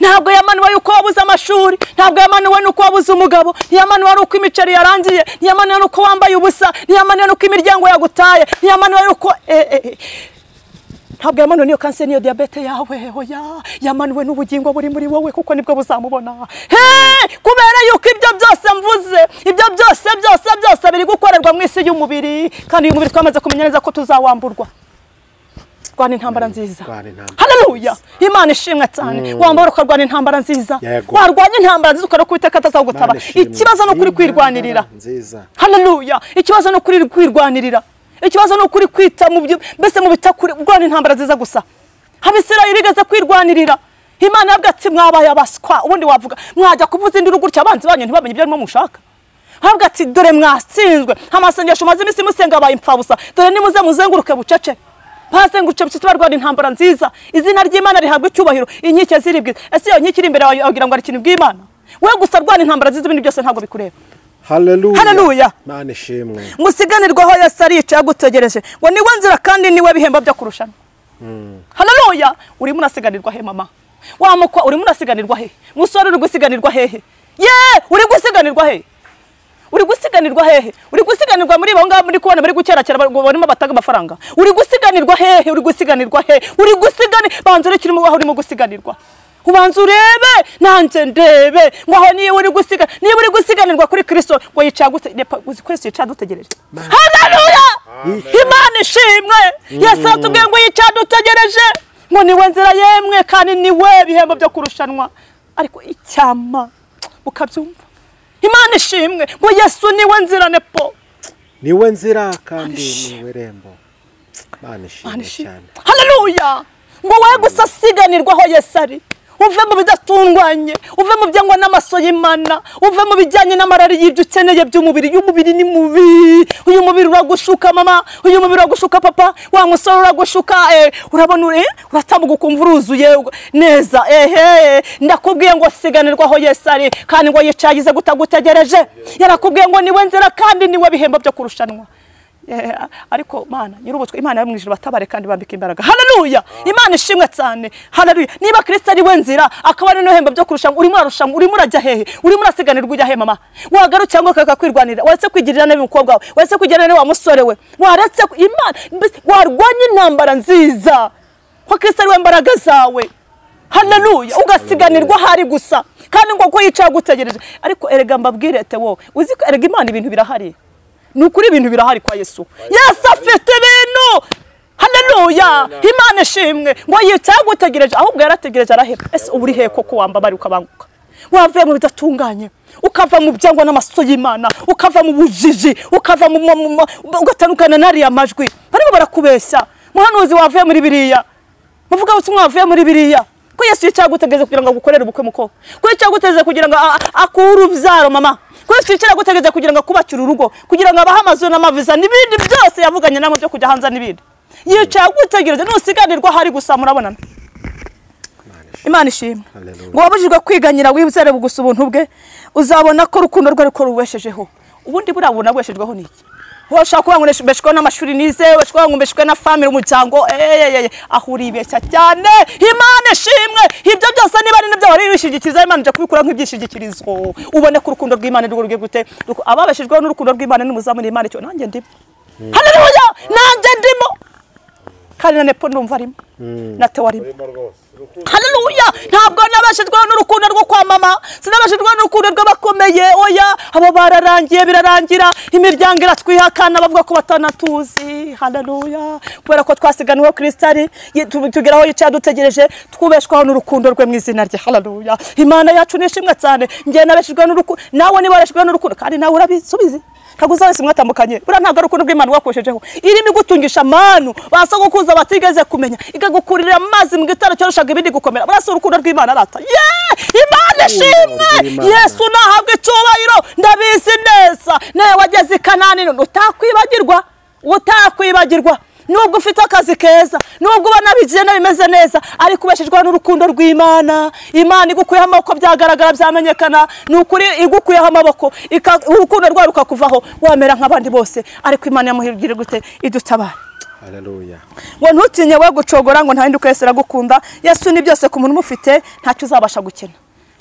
ntabwo yamanuwe yuko wabuze amashuri ntabwo yamanuwe nuko wabuze umugabo yamanuwe nuko imiceri yarangiye yamanuwe nuko wambaye ubusa yamanuwe nuko imiryango yagutaye yamanuwe yuko ntabwo yamanuwe niyo kanseri niyo diabete yawe hoya yamanuwe n'ubugingo buri muri wowe kuko nibwo buzamubona kubera yuko ibyo byose mvuze ibyo byose byose byose biri gukorerwa mu isi y'umubiri kandi uyu mubiri twamaze kumenya neza ko tuzawamburwa rwana intambara nziza. Haleluya. Imana ishimwe cyane. Wambara ukarwana intambara nziza. Warwanye intambara nziza ukarokubita katazaho gutaba. Ikibazo no kuri kwirwanirira. Nziza. Haleluya. Ikibazo no kuri kwirwanirira. Ikibazo no kuri kwita mu byo bese mu bitakuri rwana intambara nziza gusa. Abisirayeli igaze kwirwanirira. Imana yabwatsi mwabaye abaswa. Ubundi wavuga mwajya kuvuza induru gutya abanzi banyu ntibamenye ibyo arimo mushaka. Habwa ati dore mwatsinzwe. Amasengesho maze imisi musenga bayimpfabusa. Dore nimuze muzenguruke bucece. Pase nguce bicitwa rwanda intambara nziza izina ry'Imana rihabwe cyubahiro inkike ziribwiza ese yo nkikiri imbere wayo agira ngo ari kintu bw'Imana we gusa rwanda intambara nziza ibintu byose ntago bikureba. Haleluya. Haleluya. Imana ishimwe. Musiganirwaho yasarica yagutegereje ngo niwe nzira kandi niwe bihemba bya kurushana. Haleluya. Urimo unasiganirwa he mama wamukwa urimo unasiganirwa he musore uri gusiganirwa hehe ye uri gusiganirwa hehe uri gusiganirwa hehe uri gusiganirwa muri bo ngaba muri kubona bari gukerakera barimo bataga amafaranga uri gusiganirwa hehe uri gusigane banzure kirimo waho urimo gusiganirwa ubanza urebe nanze ndebe waho niye uri gusigana niye uri gusiganirwa kuri Kristo ngo yicagutse Kristo yicadutegereje. Haleluya. Imana ishimwe. Yesu atubwiye ngo yicadutegereje ngo niwe nzira yemwe kandi niwe bihembo byo kurushanwa ariko icyama ukabyumva. Imana ishimwe ngo Yesu niwe nzira nepo niwe nzira kandi niwe rembo. Imana ishimwe cyane. Haleluya. Ngo we gusa siganirwaho Yesu ari uve mu bidatungwanye uve mu byangwa n'amaso y'Imana uve mu bijyanye n'amarari y'ibdukeneye by'umubiri y'umubiri ni mubi uyu mubiri uragushuka mama uyu mubiri uragushuka papa wa musoro uragushuka urabona uratamuga kumvuruzuye neza ndakubwiye ngo siganirwaho Yesu ari kandi ngo yicagize gutagutegereje yarakubwiye ngo niwe nzira kandi niwe bihemba byo kurushanwa. Ariko mana yirubutswe Imana yamwijije batabare kandi bambika imbaraga. Haleluya. Imana ishimwe cyane. Haleluya. Niba Kristo ari we nzira akabane no hemba byo kurusha urimo arusha urimo urajya hehe urimo urasiganirwa ujya he mama wagarutse ngo kakakwirwanira wese kwigirira nabi umukobwa wawe wese kwigirira nabi wa musore we waretse Imana warwanye intambara nziza kwa Kristo ari we imbaraga zawe. Haleluya. Ugasiganirwa hari gusa kandi ngo ko yicaye gutegereje ariko erega mbabwire ete wowe uzi ko erega Imana ibintu birahari. Nukuri ibintu birahari kwa Yesu. Yesu afite ibintu. Haleluya. Imana ishimwe. Ngo yitagutegereje ahubwo yarategereje araheba. Ese uburi heko ko wambabari ukabanguka. Wavuye mu bidatunganye. Ukava mu byangwa n'amaso y'Imana. Ukava mu bujiji. Ukava mu ugatandukana nari amajwi. Barimo barakubeshya. Muhanuzi wavuye muri biriya. Muvuga uti mwavuye muri biriya. Ko Yesu yicagutegereje kugira ngo agukorere ubukwe muko. Ko yicagutegereje kugira ngo akure ubyaro mama. Kristo yicagutegereje kugira ngo kubakira urugo kugira ngo abahamazo n'amaviza nibindi byose yavuganye namo byo kujya hanza nibindi yicagutegereje nusiganirwa hari gusa murabonana. Imana ishimwe. Ngo wabujijwe kwiganyira wibuzere bugusa ubuntu bwe uzabona ko rukundo rwe ruko ruweshejeho ubundi burabona bweshejweho niki washaka kubangunesha beshwe n'amashuri nize washaka kubangunesha na family umuryango ahuribeshya cyane. Imana ishimwe. Ibyo byose niba ari nibyo wari wishigikiza Imana je kubikura nk'ibyishigikirizo ubone ko urukundo rw'Imana rw'uruge gute ababeshejweho n'urukundo rw'Imana n'umuzamuri Imana cyo nanjye ndimo. Haleluya. Nanjye ndimo kandi nanepo ndumva arimo natewa arimo. Haleluya. Ntabwo nabashijweho n'urukundo rwo kwa mama sinabashijweho n'urukundo rw'abakomeye oya abo bararangiye birarangira imiryango iratwihakana bavuga ko batanatuzi. Haleluya. Kubera ko twasiganwaho Kristo ari tugeraho yicadutegereje twubeshwaho n'urukundo rwe mu izina rye. Haleluya. Imana yacu nishimwe cyane. Ngiye nabashijweho n'urukundo nawe niba warashijweho n'urukundo kandi nawe urabisubize kaguza wese mwatambukanye bura ntabwo rukundo rw'Imana wakoshejeho iri migutungisha amanu basago kuza batigeze kumenya igagukurira amazi mu gitaro cyo ibindi gukomera barasa urukundo rw'Imana arata. Imana ishimwe. Yesu nahabwe cyubahiro ndabizi neza nawe wageze Kanani utakwibagirwa nubwo ufite akazi keza nubwo banabigiye nabimeze neza ariko ubeshejweho n'urukundo rw'Imana. Imana igukuyeho amaboko byagaragara byamenyekana nukuri igukuyeho amaboko urukundo rwawe rukakuvaho wamera nk'abandi bose ariko Imana yamuhirigire gute idutabara. Haleluya. Ngo ntutinye we gucogora ngo nta hinduka Yesu aragukunda Yesu ni byose ku muntu umufite ntacyo uzabasha gukena.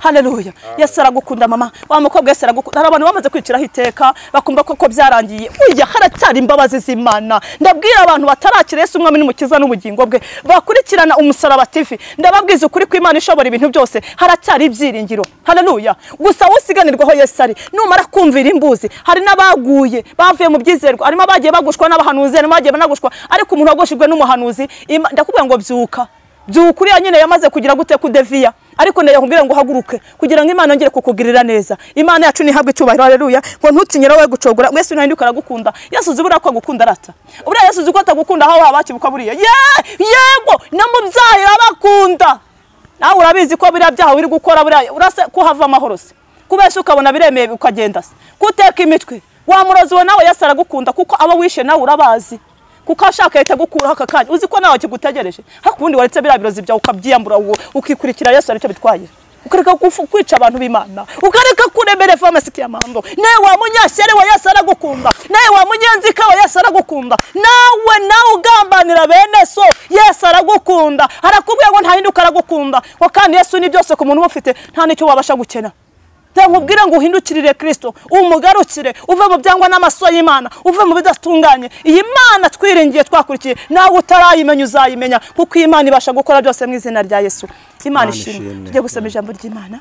Haleluya. Yesu aragukunda mama. Wa mukobwa Yesu aragukunda. Hari abantu bamaze kwiciraho iteka bakumva koko byarangiye. Uya haracyari imbabazi z'Imana. Ndabwira abantu batarakira Yesu umwami n'umukiza n'ubugingo bwe. Bakurikirana umusaraba TV. Ndababwiza ukuri ko Imana ishobora ibintu byose. Haracyari ibyiringiro. Haleluya. Gusa usiganirwaho Yesu ari. Numara kumvira imbuzi. Hari nabaguye bavuye mu byizerwa. Arimo bagiye bagushwa n'abahanuzi, arimo bagiye banagushwa. Ariko umuntu wagoshijwe n'umuhanuzi. Ndakubwira ngo byuka. Byukurira nyine yamaze kugira gute kudevia ariko naye yahumbira ngo haguruke kugira ngo Imana ngire kukugirira neza. Imana yacu ni habwe icyubahiro. Haleluya. Ngo ntutinyira we gucogora. Yesu nta ndukara gukunda. Yesu zibura ko gukunda rata. Ubura Yesu ziko atagukunda aho abakibuka buriya. Yego namubyaye abakunda. Nawe urabizi ko bira byaho uri gukora buriya. Urase ko hava amahorose. Kubesha ukabona biremeye ukagenda se. Kuteka imitwe. Wa murozi we nawe Yesu aragukunda kuko aba wishe nawe urabazi. Kuko ashaka yita gukura hakakanye uzi ko nawe kigutegereje hakundi waretse birabirozi bya ukabyiyambura ukikurikira Yesu aricyo bitwaye ukareka kwica abantu b'Imana ukareka kuremera pharmacy ya mahando nawe wa munyashere wa Yesu aragukunda nawe wa munyanzika wa Yesu aragukunda nawe nawe ugambanira bene so Yesu aragukunda arakubwiye ngo nta hinduka aragukunda ko kandi Yesu ni byose ku muntu ufite nta n'icyo wabasha gukena. Nkubwira ngo uhindukirire Kristo umugarukire uve mu byangwa n'amaso y'Imana uve mu bidatunganye iyi Imana twiringiye twakurikiye nawe utarayimenya uzayimenya kuko Imana ibasha gukora byose mu izina rya Yesu. Imana ishimwe. Tujye gusoma ijambo ry'Imana.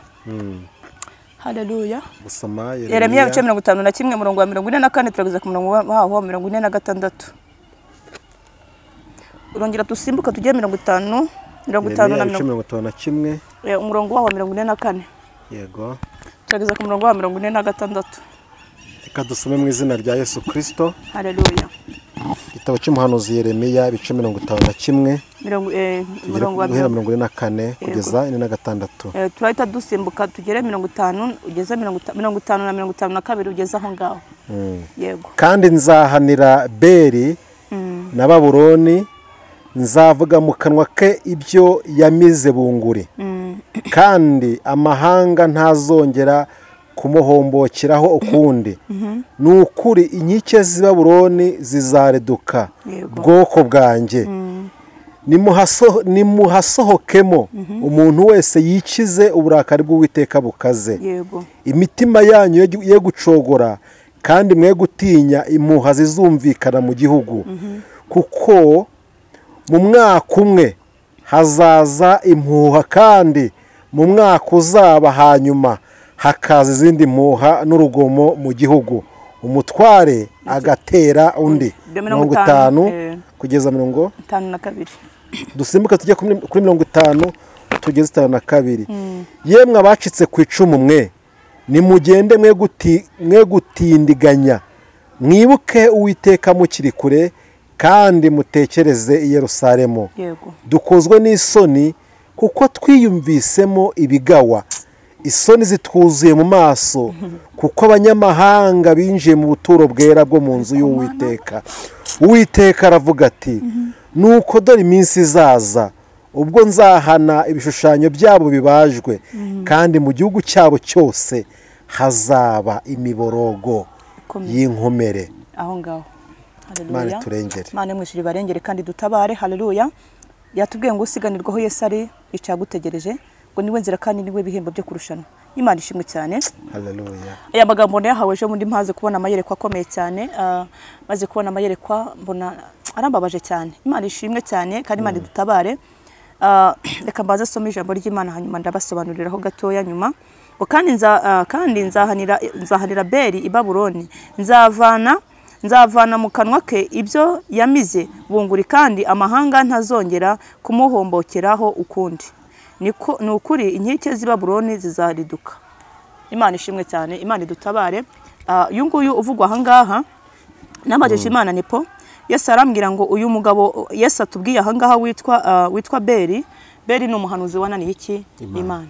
Haleluya. Gusoma Yeremiya 51 44 turaguza ku 46. Urongera tusimbuka tujye 50 55 na 51 umurongo wa 44. Yego. Tugeze ku murongo wa 46. Reka dusome mu izina rya Yesu Kristo. Haleluya. Igitabo cy'umuhanuzi Yeremiya 51 44 kugeza 46. Turahita dusimbuka tugere 50 ugeze 55 na 52 ugeze aho ngaho. Yego. Kandi nzahanira Beri na Babuloni nzavuga mu kanwa ke ibyo yamize bunguri. Kandi amahanga ntazongera kumuhombokiraho ukundi. Nukuri inkike z'Ibabuloni zizareduka bwoko bwanjye. Nimuhasohokemo umuntu wese yikize uburakari bw'Uwiteka bukaze. Imitima yanyu ye gucogora kandi mwe gutinya impuha zizumvikana mu gihugu. Kuko mu mwaka umwe hazaza impuha kandi mu mwaka uzaba hanyuma hakaza izindi muha n'urugomo mu gihugu umutware agatera undi 50 kugeza 52 dusimbuka tujye kuri 50 tugeze 52 yemwe abacitse ku icumu mwe nimugende mwe gutindiganya mwibuke Uwiteka mukiri kure kandi mutekereze i Yerusalemu. Dukozwe n'isoni kuko twiyumvisemo ibigawa isoni zitwuzuye mu maso kuko abanyamahanga binjiye mu buturo bwera bwo mu nzu y'Uwiteka. Uwiteka aravuga ati nuko dore iminsi izaza ubwo nzahana ibishushanyo byabo bibajwe kandi mu gihugu cyabo cyose hazaba imiborogo y'inkomere. Aho ngaho. Haleluya. Mane mwishuri barengere kandi dutabare. Haleluya. Yatubwiye ngo usiganirwaho Yesu ari icyagutegereje ngo niwe nzira kandi niwe bihembo byo kurushanwa. Imana ishimwe cyane. Haleluya. Aya magambo yahawe je mundi mpaze kubona amayerekwa akomeye cyane maze kubona amayerekwa mbona arambabaje cyane. Imana ishimwe cyane kandi Imana dutabare. Reka mbaze soma ijambo ry'Imana hanyuma ndabasobanuriraho gatoya nyuma. Kandi nzahanira Beri i Babuloni nzavana mu kanwa ke ibyo yamize bunguri kandi amahanga ntazongera kumuhombokeraho ukundi niko nukuri inkike z'Ibabuloni zizariduka. Imana ishimwe cyane. Imana idutabare. Uyunguyu uvugwa ahangaha namajeje Imana nipo Yesu arambwira ngo uyu mugabo Yesu atubwiye ahangaha witwa Beri ni umuhanuzi wananiye iki Imana.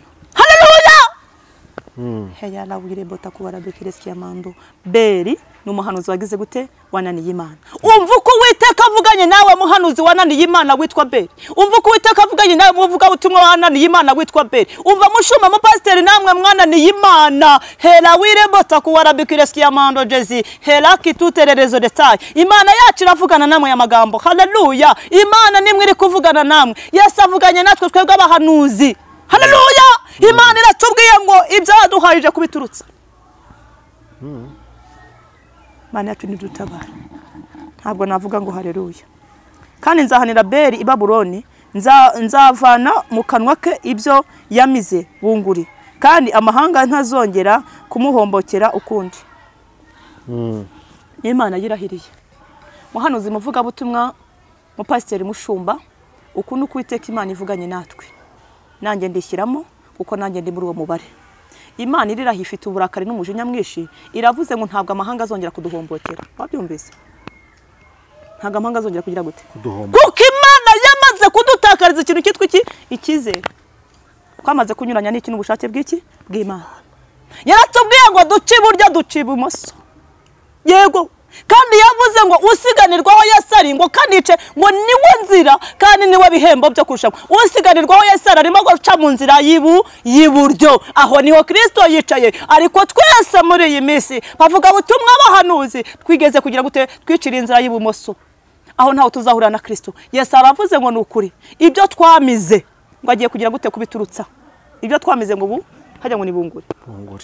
Heya la wire bota kuwara bekiresi amando. Beri no muhanuzi wagize gute wananiye Imana. Umvuko Uwiteka avuganye nawe muhanuzi wananiye Imana witwa Beri. Umvuko Uwiteka avuganye nawe muvuga ubutumwa wananiye Imana witwa Beri. Umva mushuma mu pastor namwe mwananiye Imana. Hela wire bota kuwara bekiresi amando jezi. Hela kitutererezo detail. Imana yacu ravugana namwe ya magambo. Haleluya. Imana nimwe iri kuvugana namwe. Yesu avuganye natwe twebwe abahanuzi. Haleluya! Imana iratubwiye ngo ibyo yaduhaje kubiturutsa. Mana yacu ni dutabara. Ntabwo navuga ngo haleluya. Kandi nzahanira Beri i Babuloni, nzavana mu kanwa ke ibyo yamize bunguri. Kandi amahanga ntazongera kumuhombokera ukundi. Imana yirahiriye. Muhanuzi muvuga butumwa mu pasiteri mushumba uko nuko Uwiteka Imana ivuganye natwe. Nanjye ndishyiramo kuko nanjye ndi muri uwo mubare. Imana irirahiye ifite uburakari n'umujinya mwinshi, iravuze ngo ntabwo amahanga azongera kuduhombokera. Wabyumvise? Ntabwo amahanga azongera kugira gute? Kuko Imana yamaze kudutakariza ikintu cyitwa iki? Ikizere. Kwamaze kunyuranya n'iki n'ubushake bw'iki? Bw'Imana. Yaratubwiye ngo duci burya duci bumoso. Yego. Kandi yavuze ngo usiganirwaho Yesari ngo kanice ngo niwe nzira kandi niwe bihembo byo kurushaho. Usiganirwaho Yesari arimo guca mu nzira y'iburyo. Aho niho Kristo yicaye. Ariko twese muri iyi minsi bavuga butumwa abahanuzi twigeze kugira gute twicira inzira y'ibumoso. Aho ntaho tuzahura na Kristo. Yesari avuze ngo nukuri ibyo twamize ngo agiye kugira gute kubiturutsa. Ibyo twamize ngo ubu hajya ngo nibungure.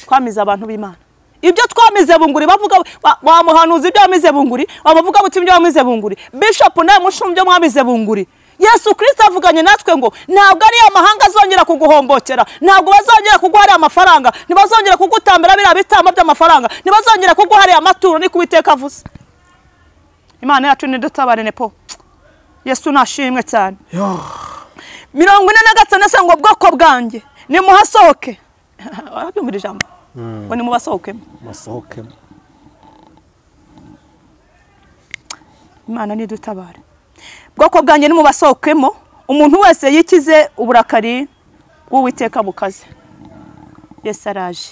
Twamize abantu b'Imana. Ibyo twamize bunguri bavuga wa muhanuzi ibyo amize bunguri abavuga buti ibyo amize bunguri bishop naye mushumbye mwamize bunguri. Yesu Kristo avuganye natwe ngo ntabwo ari amahanga azongera kuguhombokera, ntabwo bazongera kuguhari amafaranga, nibazongera kugutambira bira bitamba by'amafaranga, nibazongera kuguhari amaturo ni kubiteka vusa. Imana yacu ni dutabarene po. Yesu nashimwe cyane. 43 se ngo bwoko bwanjye ni muhasohoke. Arabyumvira jambo. Wani mubasohoke. Mubasohoke. Imana ni dutabara. Bwoko bwanjye ni mubasohokemo, umuntu wese yikize uburakari w'Uwiteka bukaze. Yesu araje.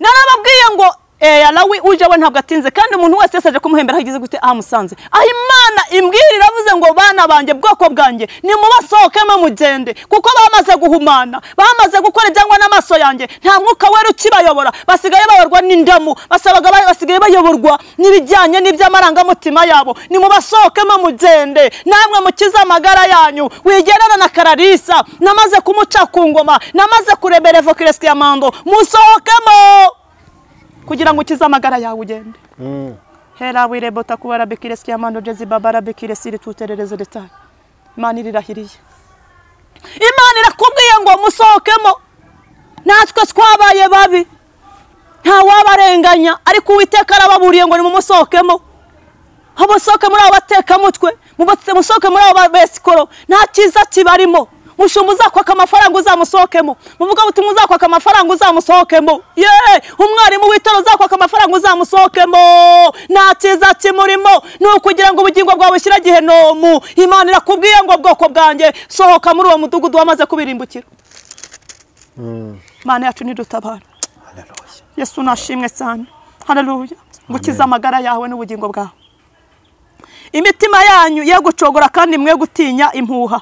Narababwiye ngo yalawi uje we ntabwo atinze kandi umuntu wese yasaje kumuhembera hagize gute amusanze. Aho Imana imbwira iravuze ngo bana banje bwoko bwanjye ni mubasohokemo mugende kuko bamaze guhumana, bamaze gukora ibyangwa n'amaso yanjye, nta mwuka wera ukibayobora, basigaye bayoborwa n'indamu, basabaga basigaye bayoborwa n'ibijyanye n'iby'amaranga mutima yabo. Ni mubasohokemo mugende namwe mukiza amagara yanyu. Wigerana na Clarisse namaze kumuca ku ngoma, namaze kurebera Clarisse ya mando, musohokemo kugira ngo ukize amagara yawe ugende. Hera wirebota kubara Clarisse ya mando jezi babara Clarisse ritutererezo deta. Imana irahiriye. Imana irakubwiye ngo musohokemo. Natwe twabaye babi. Nta wabarenganya ariko Uwiteka arababuriye ngo ni mumusohokemo. Habosoke muri abateka mutwe, mubatse musohoke muri ababesikoro. Nta kiza kibarimo. Mushumuza kwaka amafaranga uzamusohokemo. Muvuga buti muzakwaka amafaranga uzamusohokemo. Umwarimu witoro zakwaka amafaranga uzamusohokemo. Nta kiza kimurimo. Nuko kugira ngo ubugingo bwawe ushyira Gihenomu. Imana irakubwiye ngo bwoko bwanjye sohoka muri uwo mudugudu wamaze kubirimbukira. Imana yacu ni dutabara. Haleluya. Yesu nashimwe cyane. Haleluya. Gukiza amagara yawe n'ubugingo bwawe. Imitima yanyu yagucogora kandi mwe gutinya impuha.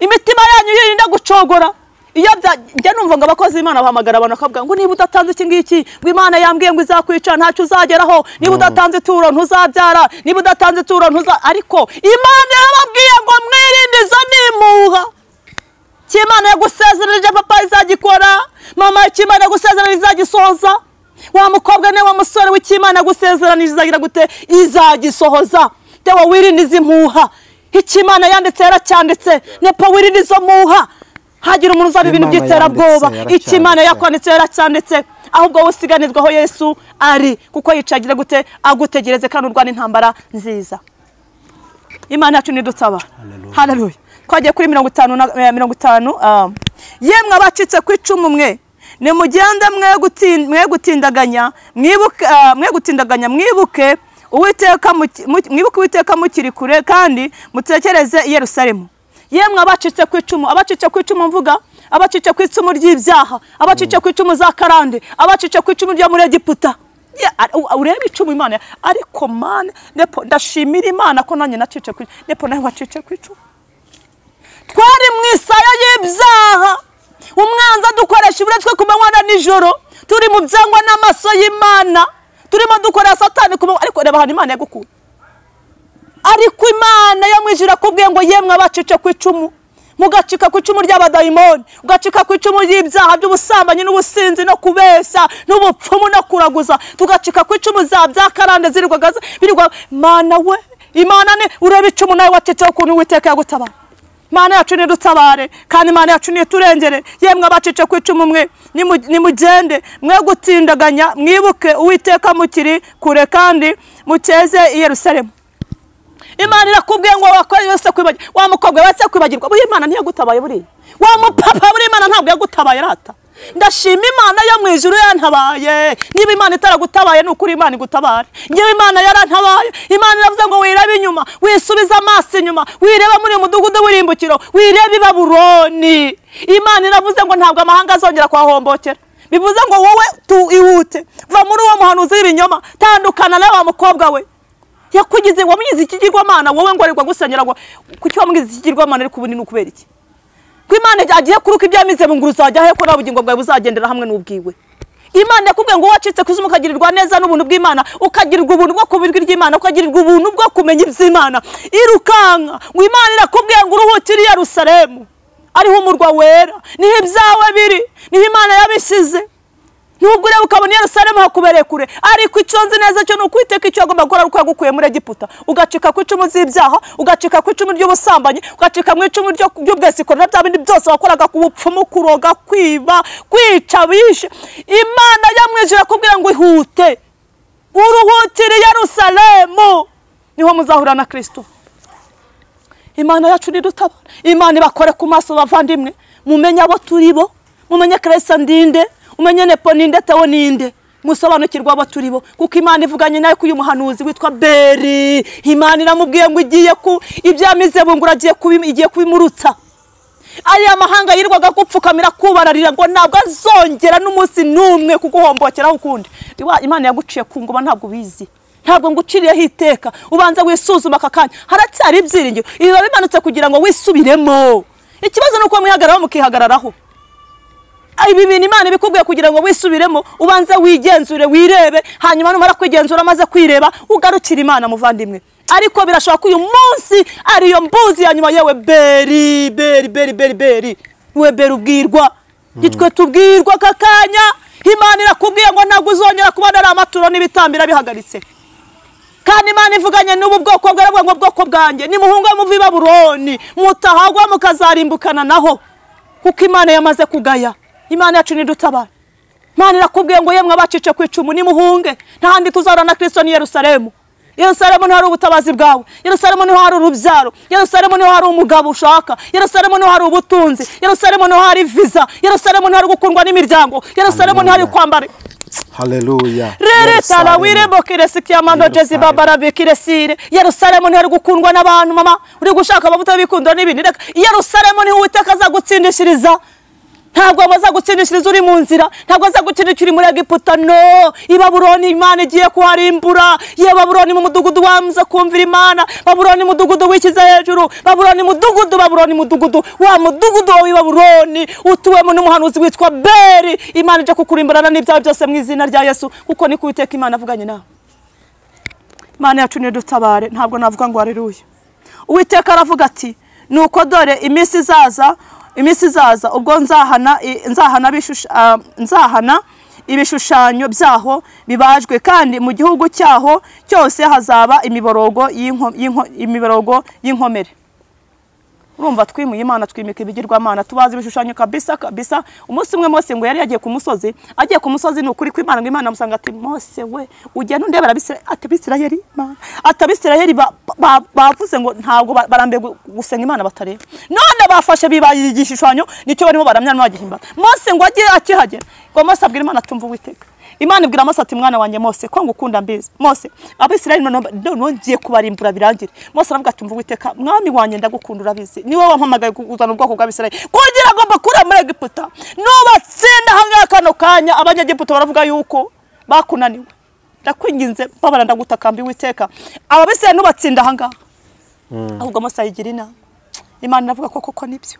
Imitima yanyu yirinda gucogora. Iyo njye numva ngo abakozi Imana bahamagara abantu akavuga ngo niba udatanze iki ngiki, ngo Imana yambwiye ngo izakwica ntacyo uzageraho, niba udatanze ituro ntuzabyara, niba udatanze ituro ariko Imana yababwiye ngo mwirinde izo nimuha. Imana yagusezeranyije papa izagikora, mama Imana yagusezeranyije izagisohoza. Wa mukobwa ne wa musore w'Imana yagusezeranyije izagira gute? Izagisohoza. Tewa wirinde izi mpuha. Imana yanditse yaracyanditse nepo wirinde izo muha. Hagira umuntu uzaba ibintu by'iterabwoba. Imana yakwanditse yaracyanditse. Ahubwo usiganirwaho Yesu ari kuko yicagira gute agutegereze kandi urwana intambara nziza. Imana yacu ni dutsaba. Haleluya. Kwagiye kuri 50 yemwe abacitse ku icumu mwe nimugende mwe gutindaganya mwibuke Uwiteka mukiri kure kandi mutekereze Yerusalemu. Yemwe abacitse ku icumu, mvuga abacitse ku icumu ry'ibyaha, abacitse ku icumu za karande, abacitse ku icumu ryo muri Egypta. Ureba icumu Imana ariko man nepo ndashimira Imana ko nanjye nacitse ku nepo nawe wacitse ku icumu. Twari mu isayo y'ibyaha, umwanzi dukoresha ibure twe kumanywa n'ijoro, turi mu byangwa n'amaso y'Imana. Turimo dukora Satani kuba ariko reba hano Imana yagukura. Ariko Imana yamwijira kubwiye ngo yemwe abacece ku icumu mugacika ku icumu ry'abadayimoni, ugacika ku icumu y'ibyaha by'ubusambanyi n'ubusinzi no kubeshya n'ubupfumu no kuraguza, tugacika ku icumu za byakarande zirwagaza birwa. Mana we, Imana ne urebe icumu nawe wateteho kuntu witeka yagutabara. Mana yacu ni dutabare, kandi Mana yacu ni turengere. Yemwe abacice ku icumu mwe nimugende, mwe gutindaganya, mwibuke uwiteka mukiri kure kandi mukeze i Yerusalemu. Imana irakubwiye ngo wakore yose kwibagirwa, wa mukobwa batse kwibagirwa, bo Imana ntiyagutabaye buri. Wa mupapa buri Imana ntabwo yagutabaye rata. Ndashima Imana yo mu ijuru yantabaye. Niba Imana itaragutabaye n'ukuri Imana igutabare. Niba Imana yarantabaye, Imana iravuze ngo wirebe inyuma, wisubiza amaso inyuma, wireba muri umudugudu w'irimbukiro, wirebe Babuloni. Imana iravuze ngo ntabwo amahanga azongera kwahombokera. Bivuze ngo wowe tuihute, va muri uwo muhanuzi w'ibinyoma, tandukana na wa mukobwa we. Yakugize ngo mwize ikigirwamana wowe ngo arirwa gusanyira ngo kuki wamwize ikigirwamana ari kubuni n'ukubera iki? Kwimana agiye kuruka ibyamize mu nguruzo ajya heko na bugingo bwawe buzagendera hamwe n'ubwiwe. Imana yakubwiye ngo wacitse kuzumu kagirirwa neza n'ubuntu bw'Imana, ukagirirwa ubuntu bwo kubirwa ry'Imana, ukagirirwa ubuntu bwo kumenya iby'Imana. Irukanka, ngo Imana irakubwiye ngo uruhukire i Yerusalemu, ariho umurwa wera, niho ibyawe biri, niho Imana yabisize. Nubwo rero ukabona Yerusalemu hakubereye kure, ariko icyo nzi neza cyo n'ukwiteka icyo agomba gukora uko yagukuye muri Egypta. Ugacika ku icumu z'ibyaha, ugacika ku icumu ry'ubusambanyi, ugacika mu icumu ry'ubwesi korera bya bindi byose wakoraga ku bupfumu, kuroga, kwiba, kwica bishe. Imana yamweje yakubwira ngo ihute, uruhukire i Yerusalemu, niho muzahura na Kristo. Imana yacu ni dutabara. Imana ibakore ku maso bavandimwe, mumenye abo turibo, mumenye Clarisse ndinde, umenye ne poninde tawo ninde, musobanukirwa abo turibo. Kuko Imana ivuganye nayo ku umuhanuzi witwa Beri. Imana iramubwiye ngo igiye ku ibyamize bungura agiye kubimurutsa. Ari amahanga yirwaga gupfukamira kubararira ngo ntabwo azongera n'umunsi numwe kuguhombokera ukundi. Imana yaguciye ku ngoma ntabwo bizi. Ntabwo nguciriye hiteka, ubanza wisuzuma kakanya. Haracyari ibyiringiro. Ibi bimanutse kugira ngo wisubiremo. Ikibazo nuko mwihagararaho mukihagararaho. Ibi bintu Imana bikubwiye kugira ngo wisubiremo, ubanze wigenzure, wirebe, hanyuma numara kwigenzura amaze kwireba ugarukira Imana muvandimwe. Ariko birashobora ko uyu munsi ariyo mbuzi yanyuma yewe Beri, Beri we berubwirwa. Gitwe tubwirwa kakanya. Imana irakubwiye ngo ntabwo uzongera kubona aramaturo n'ibitambira bihagaritse. Kandi Imana ivuganye n'ubu bwoko bw'abwo bwoko bwanjye, ni muhungu muvi Babuloni, mutahagwa mukazarimbukana naho. Kuko Imana yamaze kugaya. Imana yacu ni dutabara. Imana irakubwiye ngo yemwe abacice ku icumu nimuhunge, ntahandi tuzahura na Kristo ni Yerusalemu. Yerusalemu niho hari ubutabazi bwawe. Yerusalemu niho hari urubyaro. Yerusalemu niho hari umugabo ushaka. Yerusalemu niho hari ubutunzi. Yerusalemu niho hari visa. Yerusalemu niho hari gukundwa n'imiryango. Yerusalemu niho hari kwambara. Haleluya. Rere tala wirebo kiresi kyamando jezi babara bikiresire. Yerusalemu niho hari gukundwa n'abantu mama. Uri gushaka abavuta bikundo n'ibindi. Yerusalemu niho utekaza gutsindishiriza. Ntabwo amaza gutsindishiriza uri mu nzira, ntabwo azagutindikira muri Egiputa, no i Babuloni Imana igiye kuharimbura. Ye Babuloni mu mudugudu wamza kumvira Imana, Babuloni mudugudu wikiza hejuru, Babuloni mudugudu wa mudugudu wa Babuloni utuwemo n'umuhanuzi witwa Beri. Imana ije kukurimburana n'ibyawe byose mu izina rya Yesu, kuko ni kuwiteka Imana avuganye nawe. Imana yacu ni dutabare, ntabwo navuga ngo haleluya. Uwiteka aravuga ati, nuko dore iminsi izaza, ubwo nzahana ibishushanyo byaho bibajwe, kandi mu gihugu cyaho cyose hazaba imiborogo y'inkomere. Urumva twimuye Imana, twimike ibigirwamana, tubaze ibishushanyo kabisa. Umunsi umwe Mose ngo yari yagiye ku musozi, n'ukuri kw'Imana ngo Imana musanga ati, Mose we ujya ndebera Abisirayeli, Abisirayeli bavuze ngo ntabwo barambe gusenga Imana batareba. None bafashe bibaye igishushanyo nicyo barimo baramyana bagihimbara. Mose ngo agiye akihagera, ngo Mose abwira Imana tumva uwiteka. Imana ibwira Mose ati, mwana wanjye Mose ko ngukunda mbizi. Mose Abisirayeli ngiye kubarimbura birangire. Mose aravuga ati, umva uwiteka mwami wanjye ndagukundura bizi, niwe wampamagaye kuzana ubwoko bw'Abisirayeli kugira ngo mbakure muri Egiputa. Nubatsinda hanga kano kanya abanyegiputa baravuga yuko bakunaniwe. Ndakwinginze babara ndagutakamba uwiteka Abisirayeli nubatsinda hanga. Ahubwo Mose ayigira ina. Imana iravuga ko koko nibyo.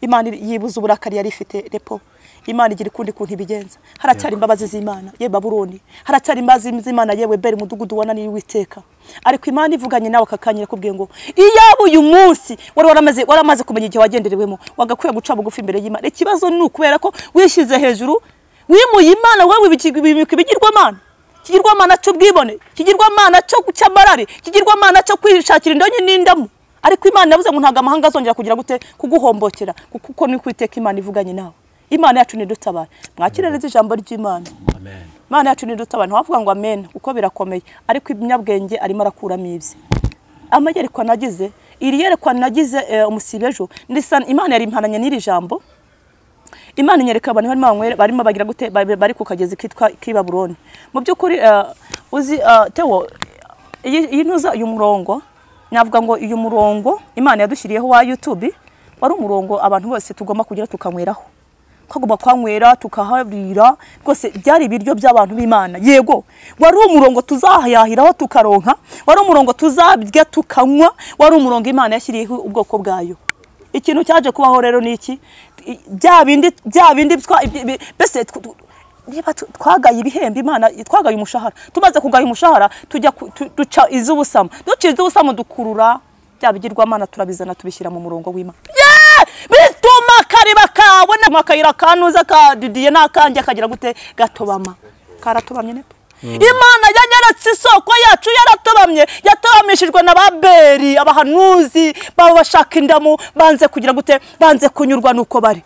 Imana yibuza uburakari yari ifite repo. Imana igira kundi kuntu ibigenza. Haracyari imbabazi z'Imana, ye Babuloni. Haracyari imbabazi z'Imana yewe Beri mudugudu wananiwe witeka. ariko Imana ivuganye nawe kakanyira kubwiye ngo iyabu uyu munsi waramaze kumenya igihe wagenderewemo wagakwiye guca bugufi imbere y'Imana. Ikibazo n'ukubera ko wishyize hejuru wimuye Imana wewe bikibigirwamana kigirwamana cyo bwibone kigirwamana cyo gucyamarare kigirwamana cyo kwishakira indonye n'indamu. Ariko Imana yavuze ngo ntaga mahanga azongera kugira gute kuguhombokera kuko ni kwiteka Imana ivuganye nawe. Imana yacu ni dutabara mwakirereza ijambo ry'Imana. Amen. Imana yacu ni dutabara ntavuga ngo amen uko birakomeye ariko ibinyabwenge arimo arakuramo ibye. Amayerekwa nagize iri yerekwa nagize umusibejo ndisa Imana yari impananye n'iri jambo. Imana inyereka abantu barimo banywera barimo bagira gute bari kukageze kitwa ki Babuloni. Mu byukuri uzi Teo yinoza uyu murongo navuga ngo uyu murongo Imana yadushyiriyeho wa YouTube wari umurongo abantu bose tugomba kugira tukanyweraho. Kagomba kwanywera tukaharira rwose byari ibiryo by'abantu b'Imana. Yego wari umurongo tuzahayahiraho tukaronka, wari umurongo tuzabye tukanywa, wari umurongo Imana yashyiriyeho ubwoko bwayo. Ikintu cyaje kubaho rero niki bya bindi bese niba twagaye ibihembe Imana twagaye umushahara tumaze kugaya umushahara tujya duca izubusama ducize ubusama dukurura byabigirwa Mana turabizana tubishyira mu murongo w'Imana. Bituma kariba kawe namakayira kanuza kadidiye nakanje akagira gute gatobama karatobamye nepo. Imana yanyeretse isoko yacu yaratobamye yatobamishijwe na Beri abahanuzi baba bashaka indamu banze kugira gute banze kunyurwa nuko bari.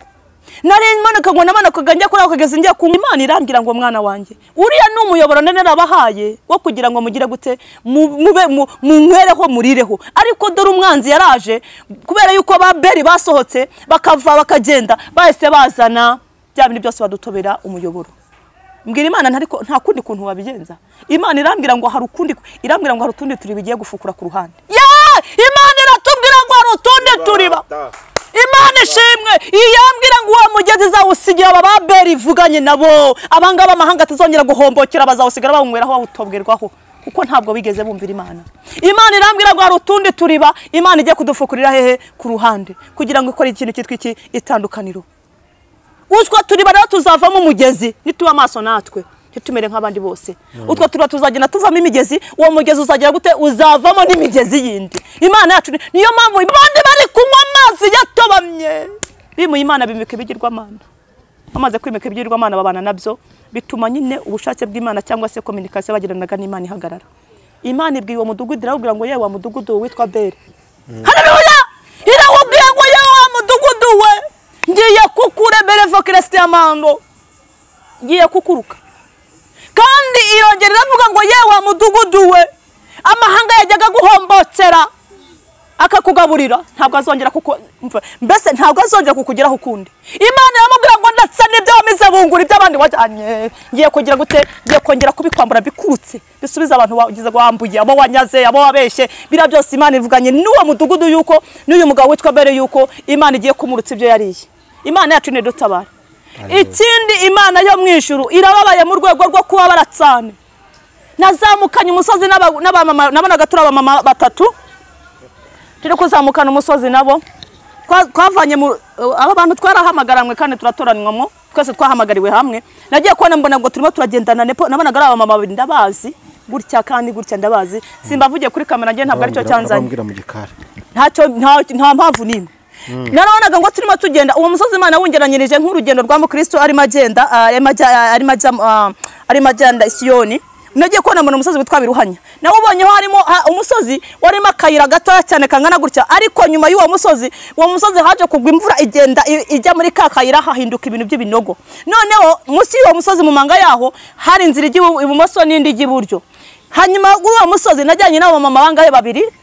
Nari Imana kagwa namana kaganja kuri akageze ngiye ku Imana irambira ngo mwana wanje uriya n'umuyoboro nene nabahaye wo kugira ngo mugire gute mube munkwereho murireho. Ariko dore umwanzi yaraje kubera yuko Beri basohotse bakava bakagenda bahise bazana bya bintu byose badutobera umuyoboro. Mbwira Imana ntariko nta kundi kuntu wabigenza. Imana irambira ngo hari ukundi irambira ngo hari utundi turi bigiye gufukura ku ruhande. Imana iratubwira ngo hari utundi turiba. Imana ishimwe iyambwira ngo uwa mugeze zawusigira aba Beri ivuganye nabo abanga b'amahanga tuzongera guhombokera bazawusigara banyweraho bawutobwerwaho kuko ntabwo bigeze bumvira Imana. Imana irambwira ngo hari utundi turiba. Imana igiye kudufukurira hehe ku ruhande kugira ngo ikore ikintu cyitwa iki itandukaniro. Utwo turiba rero tuzavamo umugezi nituba amaso natwe ntitumere nk'abandi bose. Utwo turiba tuzagenda tuvamo imigezi uwo mugezi uzagira gute uzavamo n'imigezi yindi. Imana yacu niyo mpamvu bandi bari kunywa amazi yatobamye bimuye Imana bimike bigirwamana. Amaze kwimika bigirwamana babana nabyo bituma nyine ubushake bw'Imana cyangwa se communication bagiranaga n'Imana ihagarara. Imana ibwiye uwo mudugudu irabwira ngo yewe wa mudugudu witwa Beri. Haleluya! Irabwira ngo yewe wa mudugudu we ngiye kukuremereva Kristo amando ngiye kukuruka. Kandi irongera iravuga ngo yewe wa mudugudu we amahanga yajyaga guhombokera akakugaburira ntabwo azongera kuko mbese ntabwo azongera kukugeraho ukundi. Imana yamubwira ngo ndatsa n'ibyo wamize bungura iby'abandi wajyanye ngiye kugira gute ngiye kongera kubikwambura bikurutse bisubiza abantu wagize guhambuye abo wanyaze abo wabeshye bira byose. Imana ivuganye n'uwo mudugudu yuko n'uyu mugabo witwa Beri yuko Imana igiye kumurutsa ibyo yariye. Imana yacu ni dutabara. Ikindi Imana yo mwishuru irababaye mu rwego rwo kuba baratsane. Nazamukanye umusozi n'abamama nabonaga turi abamama batatu turi kuzamukana umusozi nabo twavanye aba bantu twarahamagaranwe kandi turatoranwamo twese twahamagariwe hamwe. Nagiye kubona mbona ngo turimo turagendana nepo nabonaga ari abamama babiri ndabazi gutya kandi gutya ndabazi simbavugiye kuri kamera ngiye ntabwo ari cyo cyanzanye ntacyo nta mpavu nimwe. Narabonaga ngo turimo tugenda uwo musozi Imana wungeranyirije nk'urugendo rwa mu Kristo ari magenda Isiyoni. Nagiye kubona mu musozi witwa Biruhanya nawe ubonye ho harimo umusozi warimo akayira gatoya cyane kangana gutya ariko nyuma y'uwo musozi haje kugwa imvura igenda ijya muri kakayira hahinduka ibintu by'ibinogo. Noneho munsi y'uwo musozi mu manga yaho hari inzira ijya ibumoso n'indi ijya iburyo. Hanyuma uwo musozi najyanye n'abo mama bangahe babiri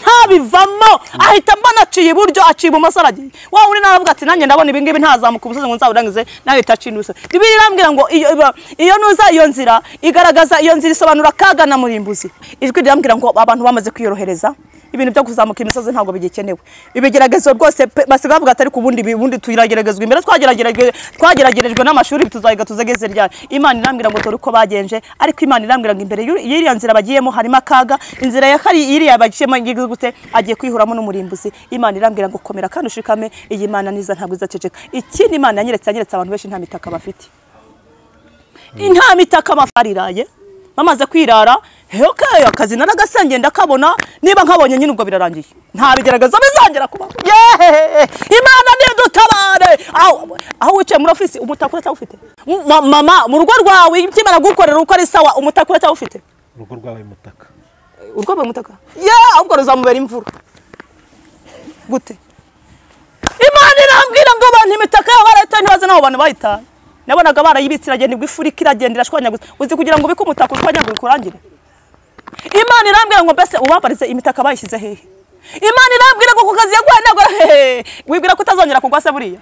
ntabivamo ahita mbona aciye buryo aciye umusaraje wowe uri naravuga ati nanjye ndabona ibinge ibi ntazamuka umusozi ngo nzaburangize nawe tacinusa. Bibiri irambwira ngo iyo nuza iyo nzira igaragaza iyo nzira isobanura kaga na murimbuzi. Ijwi irambwira ngo abantu bamaze kwiyorohereza ibintu byo kuzamuka imisozi ntabwo bigikenewe. Ibigeragezo rwose basiga bavuga atari ku bundi tuyirageragezwe imbere twageragerejwe n'amashuri tuzayiga tuzegeze ryari. Imana irambwira ngo tore uko bagenje ariko Imana irambwira ngo imbere y'iriya nzira bagiyemo harimo akaga inzira ya kari iriya bagiyemo gute agiye kwihuramo n'umurimbuzi. Imana irambwira ngo komera kandi ushikame, iyi Imana niza ntabwo izaceceka. Ikindi Imana yanyeretse abantu benshi nta mitaka bafite. Nta mitaka amafariraye bamaze kwirara, okay, akazi naragasenge ndakabona, niba nkabonye nyine ubwo birarangiye nta bigeragaza bizongera kuba. Imana ndiye dutabare. Aho wicaye muri office umutakura cyawufite, mama mu rugo rwawe imana gukorera uko ari sawa, umutakura cyawufite urugo rwawe mutaka, urugo rwawe mutaka ahubwo ruzamubera imvura gute. Imana irambwira ngo abantu imitaka y'abareta ntibaze naho abantu bayitana. Nabonaga barayibitsira gende bw'ifuri kiragendera shwanya gusa. Uzi kugira ngo bikumu utako shwanya ngo kurangire. Imana irambwira ngo bese ubaparitse imitaka bayishyize hehe. Imana irambwira ngo kukazi yagwana ngo wibwira kutazongera kugwa se buriya.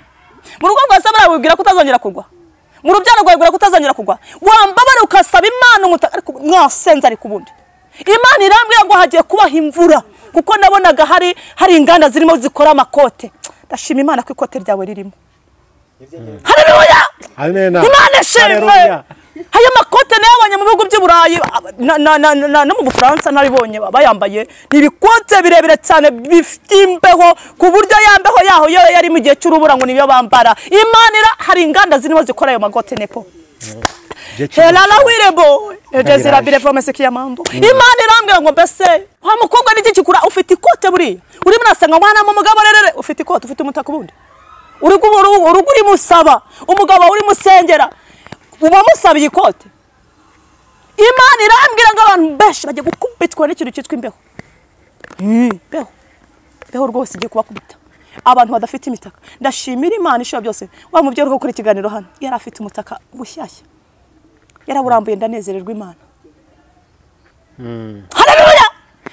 Mu rugo rwa Samara wibwira kutazongera kugwa. Mu rubyaro rwa wibwira kutazongera kugwa. Wambabare ukasaba Imana mwasenza ari kubundi. Imana irambwira ngo hagiye kubaha imvura kuko nabonaga hari inganda zirimo zikora amakote. Ndashima Imana ko ikote ryawe ririmo. Haleluya. Amena. Imana shimwe. Haya makote nabonye mu bihugu by'Uburayi no mu Bufaransa naribonye bayambaye nibikote birebire cyane bifimbeho kuburyo yambeho yaho yo yari mu gihe cy'urubura ngo nibyo bambara. Imana hari inganda zirimo zikora ayo makote nepo. Helala wirebo edezira bire promesse kiyamambo. Imana irambwira ngo bese wa mukobwa n'iki kikura ufite ikote buri uri munasanga mwana mu mugabo rerere ufite ikote ufite umutakubunde. Urugo uri musaba umugabo uri musengera uba musabiye ikote. Imana irambwira ngo abantu benshi bagiye gukubitwa n'ikintu cyitwa imbeho. Beho rwose igiye kubakubita abantu badafite imitaka. Ndashimira Imana isho byose. Wa mu byo gukora ikiganiro hano yari afite umutaka bushyashya yaraburambuye ndanezererwa Imana. Haleluya.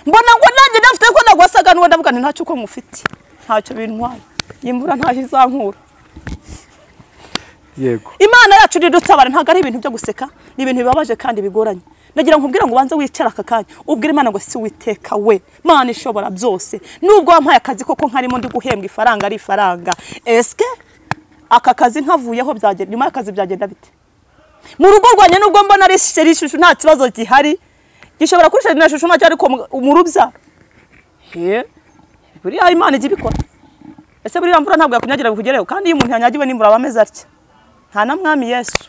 Mbona ngo nanjye ndafite ko ndagwasaga n'uwo ndavuga nti ntacyo uko mufite ntacyo bintwaye. Imvura ntaje izankura. Yego. Imana yacu ridutabara ntaga ari ibintu byo guseka, ni ibintu bibabaje kandi bigoranye. Nagira nkubwira ngo banze wicara kakanya, ubwira Imana ngo si witeka we. Imana ishobora byose. Nubwo wampaye akazi koko nkarimo ndi guhembwa ifaranga ari ifaranga. Eske aka kazi nkavuyeho byagenda nyuma y'akazi byagenda bite? Mu rugo rwanye nubwo mbona ari shushu nta kibazo gihari. Gishobora kurusha na shushu nacyo ariko mu rubya. Buriya Imana igibikora. Ese buri ramvura ntabwo yakunyagira kugereho kandi iyo umuntu yanyagiwe n'imvura bameze atya. Nta na mwami Yesu.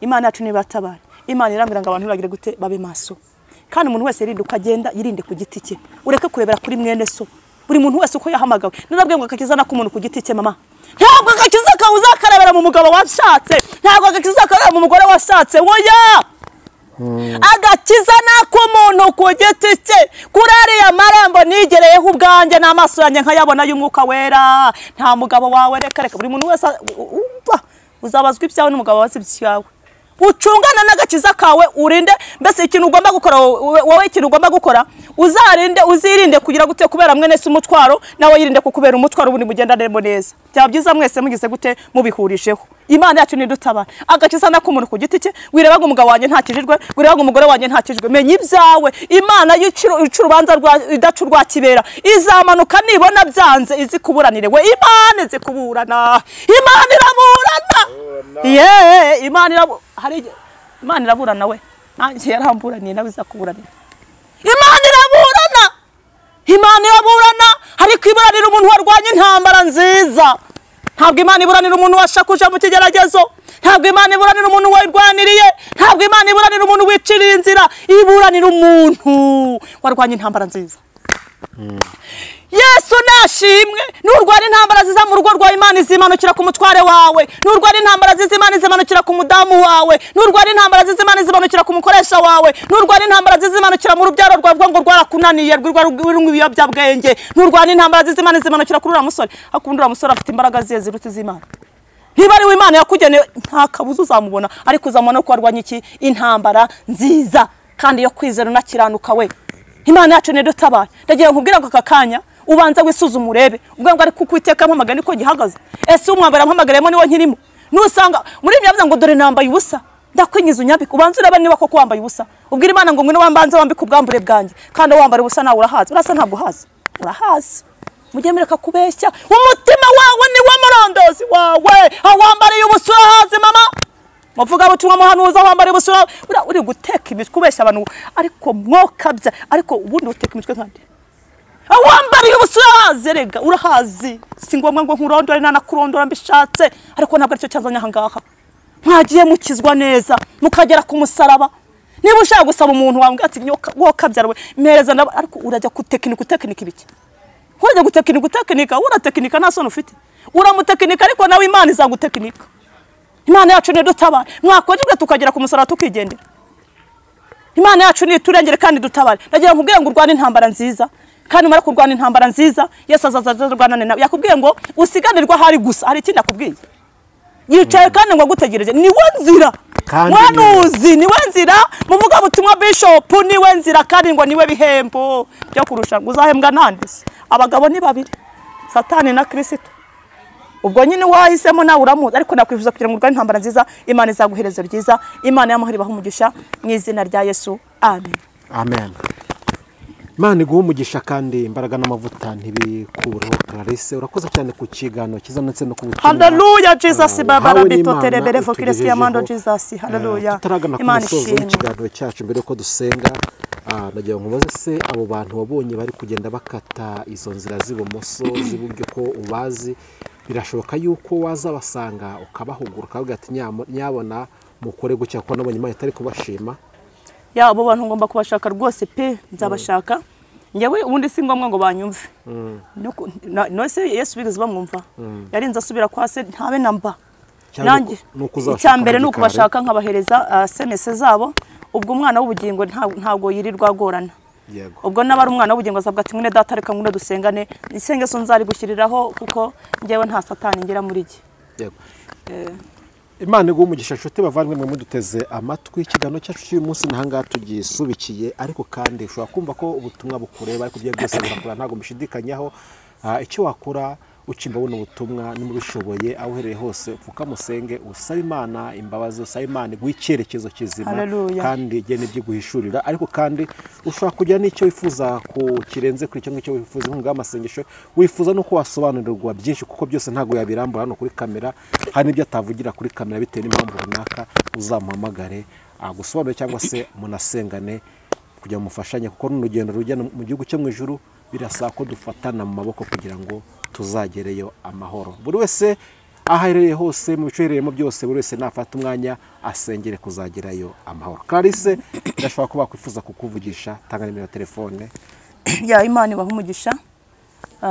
Imana yacu nibatabara. Imana irambira ngo abantu uragire gute babe maso. Kandi umuntu wese yirinduka agenda yirinde ku giti cye. Ureke kurebera kuri mwene so. Buri muntu wese uko yahamagawe. Narabwiye ngo akakizana ku muntu ku giti cye mama. Ntabwo akakiza ka uzakarebera mu mugabo washatse. Ntabwo akakiza ka mu mugore washatse. Oya. Agakizana ko umuntu kugetetse kurare ya marembo nigereyeho ubwanjye n'amaso yanjye nkayabona y'umwuka wera. Nta mugabo wawe rekareka buri muntu wese uzabazwa ibyawe n'umugabo wase ibyawe ucungana n'agakiza kawe urinde. Mbese ikintu ugomba gukora wowe ikintu ugomba gukora uzarinde uzirinde kugira gute kubera mwene se umutwaro nawe yirinde kukubera umutwaro ubundi mugenda nemo neza. Byaba byiza mwese mugise gute mubihurisheho. Imana yacu nidutabara. Agakiza nako umuntu ku giti cye wireba ngo umugabo wanje ntakijijwe wireba ngo umugore wanje ntakijijwe menye ibyawe. Imana y'urubanza rwa idacu rwa kibera izamanuka nibona byanze izikuburanire we. Imana izikuburana. Imana iraburana. Imana iraburana. Imana iraburana we. Nanjye yaramburaniye nawe izakuburanira. Imana iraburana. Imana iraburana. Hari kwiburanira umuntu warwanye intambara nziza. Ntabwo Imana iburanira umuntu washakuja mu kigeragezo. Ntabwo Imana iburanira umuntu warwaniriye. Ntabwo Imana iburanira umuntu wicira inzira. Iburanira umuntu warwanye intambara nziza. Yesu nashimwe. Nurwari intambara ziza mu rugo rwa Imana izimanukira ku mutware wawe. Nurwari intambara ziza Imana izimanukira ku mudamu wawe. Nurwari intambara ziza Imana izimanukira ku mukoresha wawe. Nurwari intambara ziza imanukira mu rubyaro rwawe ngo rwarakunaniye rwirungwibiya byabwenge. Nurwari intambara ziza Imana izimanukira kuri uramusore. Akundura musore afite imbaraga ziruta iz'Imana. Nibari w'Imana yakugeneye nta kabuza uzamubona ariko uzamubona ko warwanye iki intambara nziza kandi yo kwizera nakiranuka we. Imana yacu nidutabara. Ndagira nkubwira ngo kakanya ubanza wisuzuma urebe ubwo ngo ari kukwiteka mpamagana niko gihagaze. Ese umwambara mpamagaremo niwo nkirimo nusanga muri byavuze ngo dore nambaye ubusa ndakwinyiza unyabika ubanza urabane niba koko wambaye ubusa ubwira Imana ngo ngwino wambanze wambika ubwambure bwanjye kandi wambara ubusa nawe urahaza urasa ntabwo haza urahaza mugemereka kubeshya umutima wawe ni wa murondozi wawe awambariye ubusa haze mama muvuga butumwa muhanuza wambariye ubusa uri guteka imitwe kubeshya abantu ariko mwokabya ariko ubundi uteka imitwe kandi awambari ubusaze rega urahazi singomwe ngo nkurondore nana kurondora mbishatse ariko nabwo cyo cyazanya hangaha mwagiye mukizwa neza mukagera ku musaraba niba ushaka gusaba umuntu wambwe ati nyokabyarwe mereza ariko urajya ku tekiniki bike urajya ku tekinika uratekinika nta sono ufite uramutekinika ariko nawe Imana izagutekinika Imana yacu ne dutabara mwakoje tukagera ku musaraba tukigendera Imana yacu ni turengere kandi dutabara ndagira nkubwira ngo urwane intambara nziza kandi mara kurwana intambara nziza Yesu azazarwana nawe yakubwiye ngo usiganirwa hari gusa hari ikinda kubwiye yicaye kandi ngo gutegereje ni wonzira wanuzi ni wonzira muvuga butumwa bishop ni wonzira kandi ngo niwe bihembo byo kurusha uzahembwa nande abagabo ni babiri Satani na Kristo ubwo nyine wahisemo nawe uramuza ariko nakwifuza kugira ngo urwane intambara nziza Imana izaguhereza ryiza Imana y'amahoro ibaha umugisha mu izina rya Yesu amen amen Imana iguha umugisha kandi imbaraga n'amavuta ntibikureho Clarisse urakoze cyane ku kigano kizanatse no kubutumwa Hallelujah Jesus baba rabitoterebere fo Kristo yamando Jesus hallelujah Imana ishimwe kigano cyacu mbere ko dusenga nagiye nkubaze se abo bantu wabonye bari kugenda bakata izo nzira zibumoso ziburyo ko ubazi birashoboka yuko wazabasanga ukabahuguruka ugatinya nyabona mukore gucya ko nabonye Imana itari kubashima ya abo bantu ngomba kubashaka rwose pe nzabashaka ngewe ubundi singomwe ngo banyumve nuko nose Yesu bigize bamwumva yarinza asubira kwa se ntabe namba nange cyambere nuko bashaka nkabahereza SMS zabo ubwo umwana w'ubugingo ntago yirirwa agorana ubwo nabari umwana w'ubugingo azabwa ati mwene data reka ngune dusengane isenge so nzari gushyiriraho kuko ngewe nta Satani ngira muri iki yego Imana iguha umugisha nshuti bavandwe mu muduteze amatwi kigano cyacu cy'uyu munsi nahanga tugisubikiye ariko kandi ushobora kumva ko ubutumwa bukureba ariko bya byose birakora ntago mishidikanyaho icyo wakora ukimba buno ubutumwa n'umubishoboye aho hereye hose upfuka musenge usaba Imana imbabazi usaba Imana igwikerekezo kizima kandi gene byiguhishurira ariko kandi ushobora kujya n'icyo wifuza ku kirenze kuri cyo n'icyo wifuza inkunga amasengesho wifuza no kwasobanurirwa byinshi kuko byose ntago yabirambura no kuri kamera hari n'ibyo atavugira kuri kamera bitewe n'impamvu runaka uzamuhamagare agusobanure cyangwa se munasengane kujya mufashanya kuko n'urugendo rujya mu gihugu cyo mu ijuru birasaba ko dufatana mu maboko kugira ngo tuzagereyo amahoro buri wese ahereye hose mu bicereremo byose buri wese nafata umwanya asengere kuzagerayo amahoro Clarisse ndashaka kuba kwifuza kukuvugisha tanga nimero ya telefone ya Imana ibaha umugisha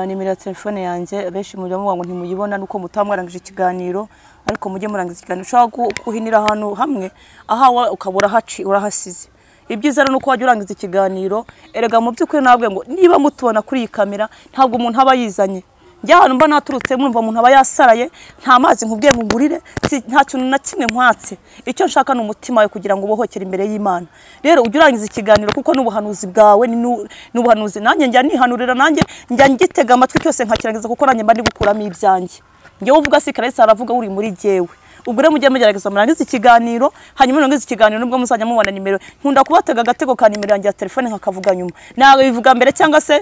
nimero ya telefone yanjye benshi muri bo ngo ntimuyibona nuko mutamwarangije ikiganiro ariko mujye murangiza ikiganiro ushaka kuhinira ahantu hamwe ahawe ukabura haci urahasize ibyiza rero nuko wajurangiza ikiganiro erega mu byukuri nabwe ngo niba mutubona kuri iyi kamera ntabwo umuntu aba yizanye njya mba naturutse mwumva umuntu aba yasaraye nta mazi nkubwiye ngurire nta kintu na kimwe nkwatse icyo nshaka no mutima we kugira ngo ubohokere imbere y'Imana rero ujurangiza ikiganiro kuko n'ubuhanuzi bwawe n'ubuhanuzi nanjye njya nihanurira nanjye njya ngitega amatwi cyose nkakirangiza kuko nanjye mba ndi gukuramo ibyanjye njye uvuga si Clarisse aravuga uri muri jewe ubwo rero mujye mugerageza murangiza ikiganiro hanyuma murangiza ikiganiro nubwo muzajya mubona nimero nkunda kubatega agatego ka nimero yanjye ya telefone nkakavuga nyuma nawe bivuga mbere cyangwa se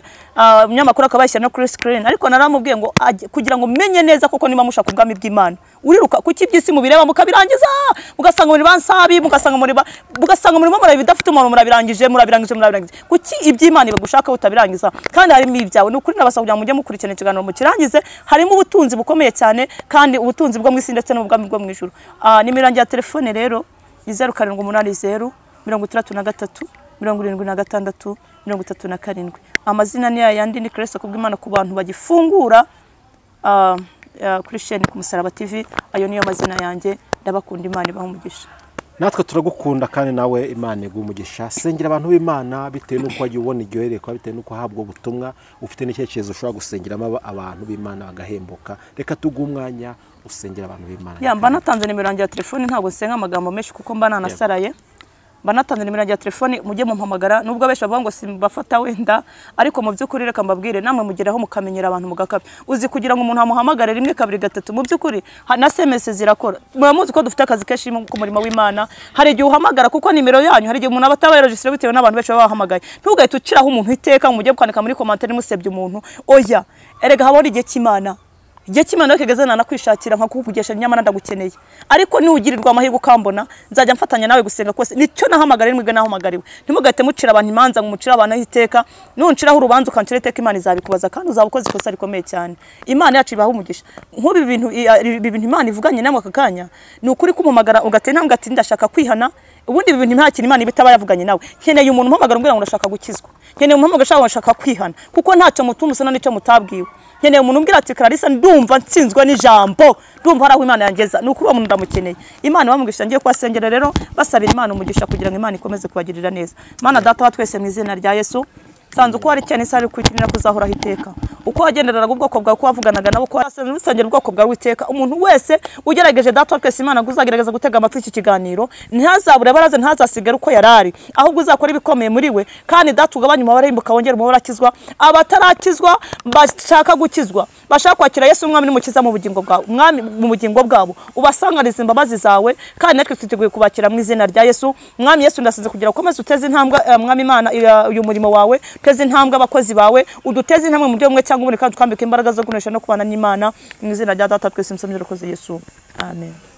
munyamakuru akabashyira no kuri screen ariko naramubwiye ngo kugira ngo menye neza kuko nima mushaka ubwami bw'Imana uriruka kuki byisi mubireba mukabirangiza mugasanga muri bansabi mugasanga muri mugasanga muri mumara bidafite umuntu murabirangije kuki iby'Imana bagushaka utabirangiza kandi harimo ibyawe n'ukuri nabasaba kugira ngo mujye mukurikirana ikiganiro mukirangize harimo ubutunzi bukomeye cyane kandi ubutunzi bwo mu isi ndetse n'ubwami bwo mu nimero yanjye ya telefone rero 0780 33 76 37 amazina ni yandi ni Clarisse kubw'Imana ku bantu bagifungura kuri chaîne UMUSARABA TV ayo niyo mazina yanjye ndabakunda Imana ibaha umugisha natwe turagukunda kandi nawe Imana iguha umugisha sengera abantu b'Imana bitewe nuko wagiye ubona iryoherekwa bitewe nuko habwo ubutumwa ufite n'icyerekezo ushobora gusengeramo abantu b'Imana bagahembuka reka tuguhe umwanya usengera abantu b'Imana ya mba natanze nimero yanjye ya telefone ntabwo senga amagambo menshi kuko mba nanasaraye mba natanze nimero yanjye ya telefone mujye mumpamagara nubwo abesha bavuga ngo simbafata wenda ariko mu by'ukuri reka mbabwire namwe mugeraho mukamenyera abantu mugakabye uzi kugira ngo umuntu amuhamagare rimwe kabiri gatatu mu by'ukuri na SMS zirakora mwamuzi ko dufite akazi kenshi ku murimo w'Imana hari igihe uhamagara kuko nimero yanyu hari igihe umuntu abatabaye registre bitewe n'abantu besha bahamagaye ntugahita uciraho umuntu iteka mujye kwandika muri comment musebye umuntu oya erega habona igihe cy'Imana igihe cy'Imana kigezana nakwishakira nka kukuvugesha Nyamana ndagukeneye ariko nugirirwa amahirwe ukambona nzajya mfatanya nawe gusenga kose nicyo nahamagariye mwige naho magariwe ntimugate mucira abantu imanza ngumucira abantu iteka nunciraho urubanza ukancira iteka Imana izabikubaza kandi uzabukoze ikosa rikomeye cyane Imana yacu ibaha umugisha nkubi ibintu Imana ivuganye namwe kakanya nukuri kumumagara ugatena ngati ndashaka kwihana ubundi ibintu ntakiri Imana ibitaba yavuganye nawe keneye umuntu mpamagara ngwira ngo ndashaka gukizwa keneye mpamagara ngashaka kwihana kuko ntacyo mutumusana n'icyo mutabwiwe keneye umuntu umbwira ati Clarisse ndumva ntsinzwa n'ijambo ndumva araho Imana yangeza nuko uwo muntu ndamukeneye Imana bamugisha ngiye kwasengera rero basabira Imana umugisha kugira ngo Imana ikomeze kubagirira neza Mana data twese mu izina rya Yesu sanzu ko ari cyane sari kwikinira kuzahora hiteka uko wagenderera ubwoko bwa ko wavuganaga nabo ko asenze rusangera ubwoko bwa witeka umuntu wese ugerageje data twese Imana guzagerageza gutega amatwi iki kiganiro ntazabura baraze ntazasigara uko yarari ahubwo uzakora ibikomeye muri we kandi data ugabanya abarimbuka wongera mu barakizwa abatarakizwa bashaka gukizwa bashaka kwakira Yesu umwami n'umukiza mu bugingo bwawe umwami mu bugingo bwabo ubasangariza imbabazi zawe kandi natwe twiteguye kubakira mu izina rya Yesu umwami Yesu ndasize kugira komeza uteze intambwe umwami Imana uyu murimo wawe teze intambwe abakozi bawe uduteze intambwe mu byomwe cyangwa ubone kandi twambike imbaraga zo kunesha no kubana n'Imana mu izina rya data twese Yesu amen.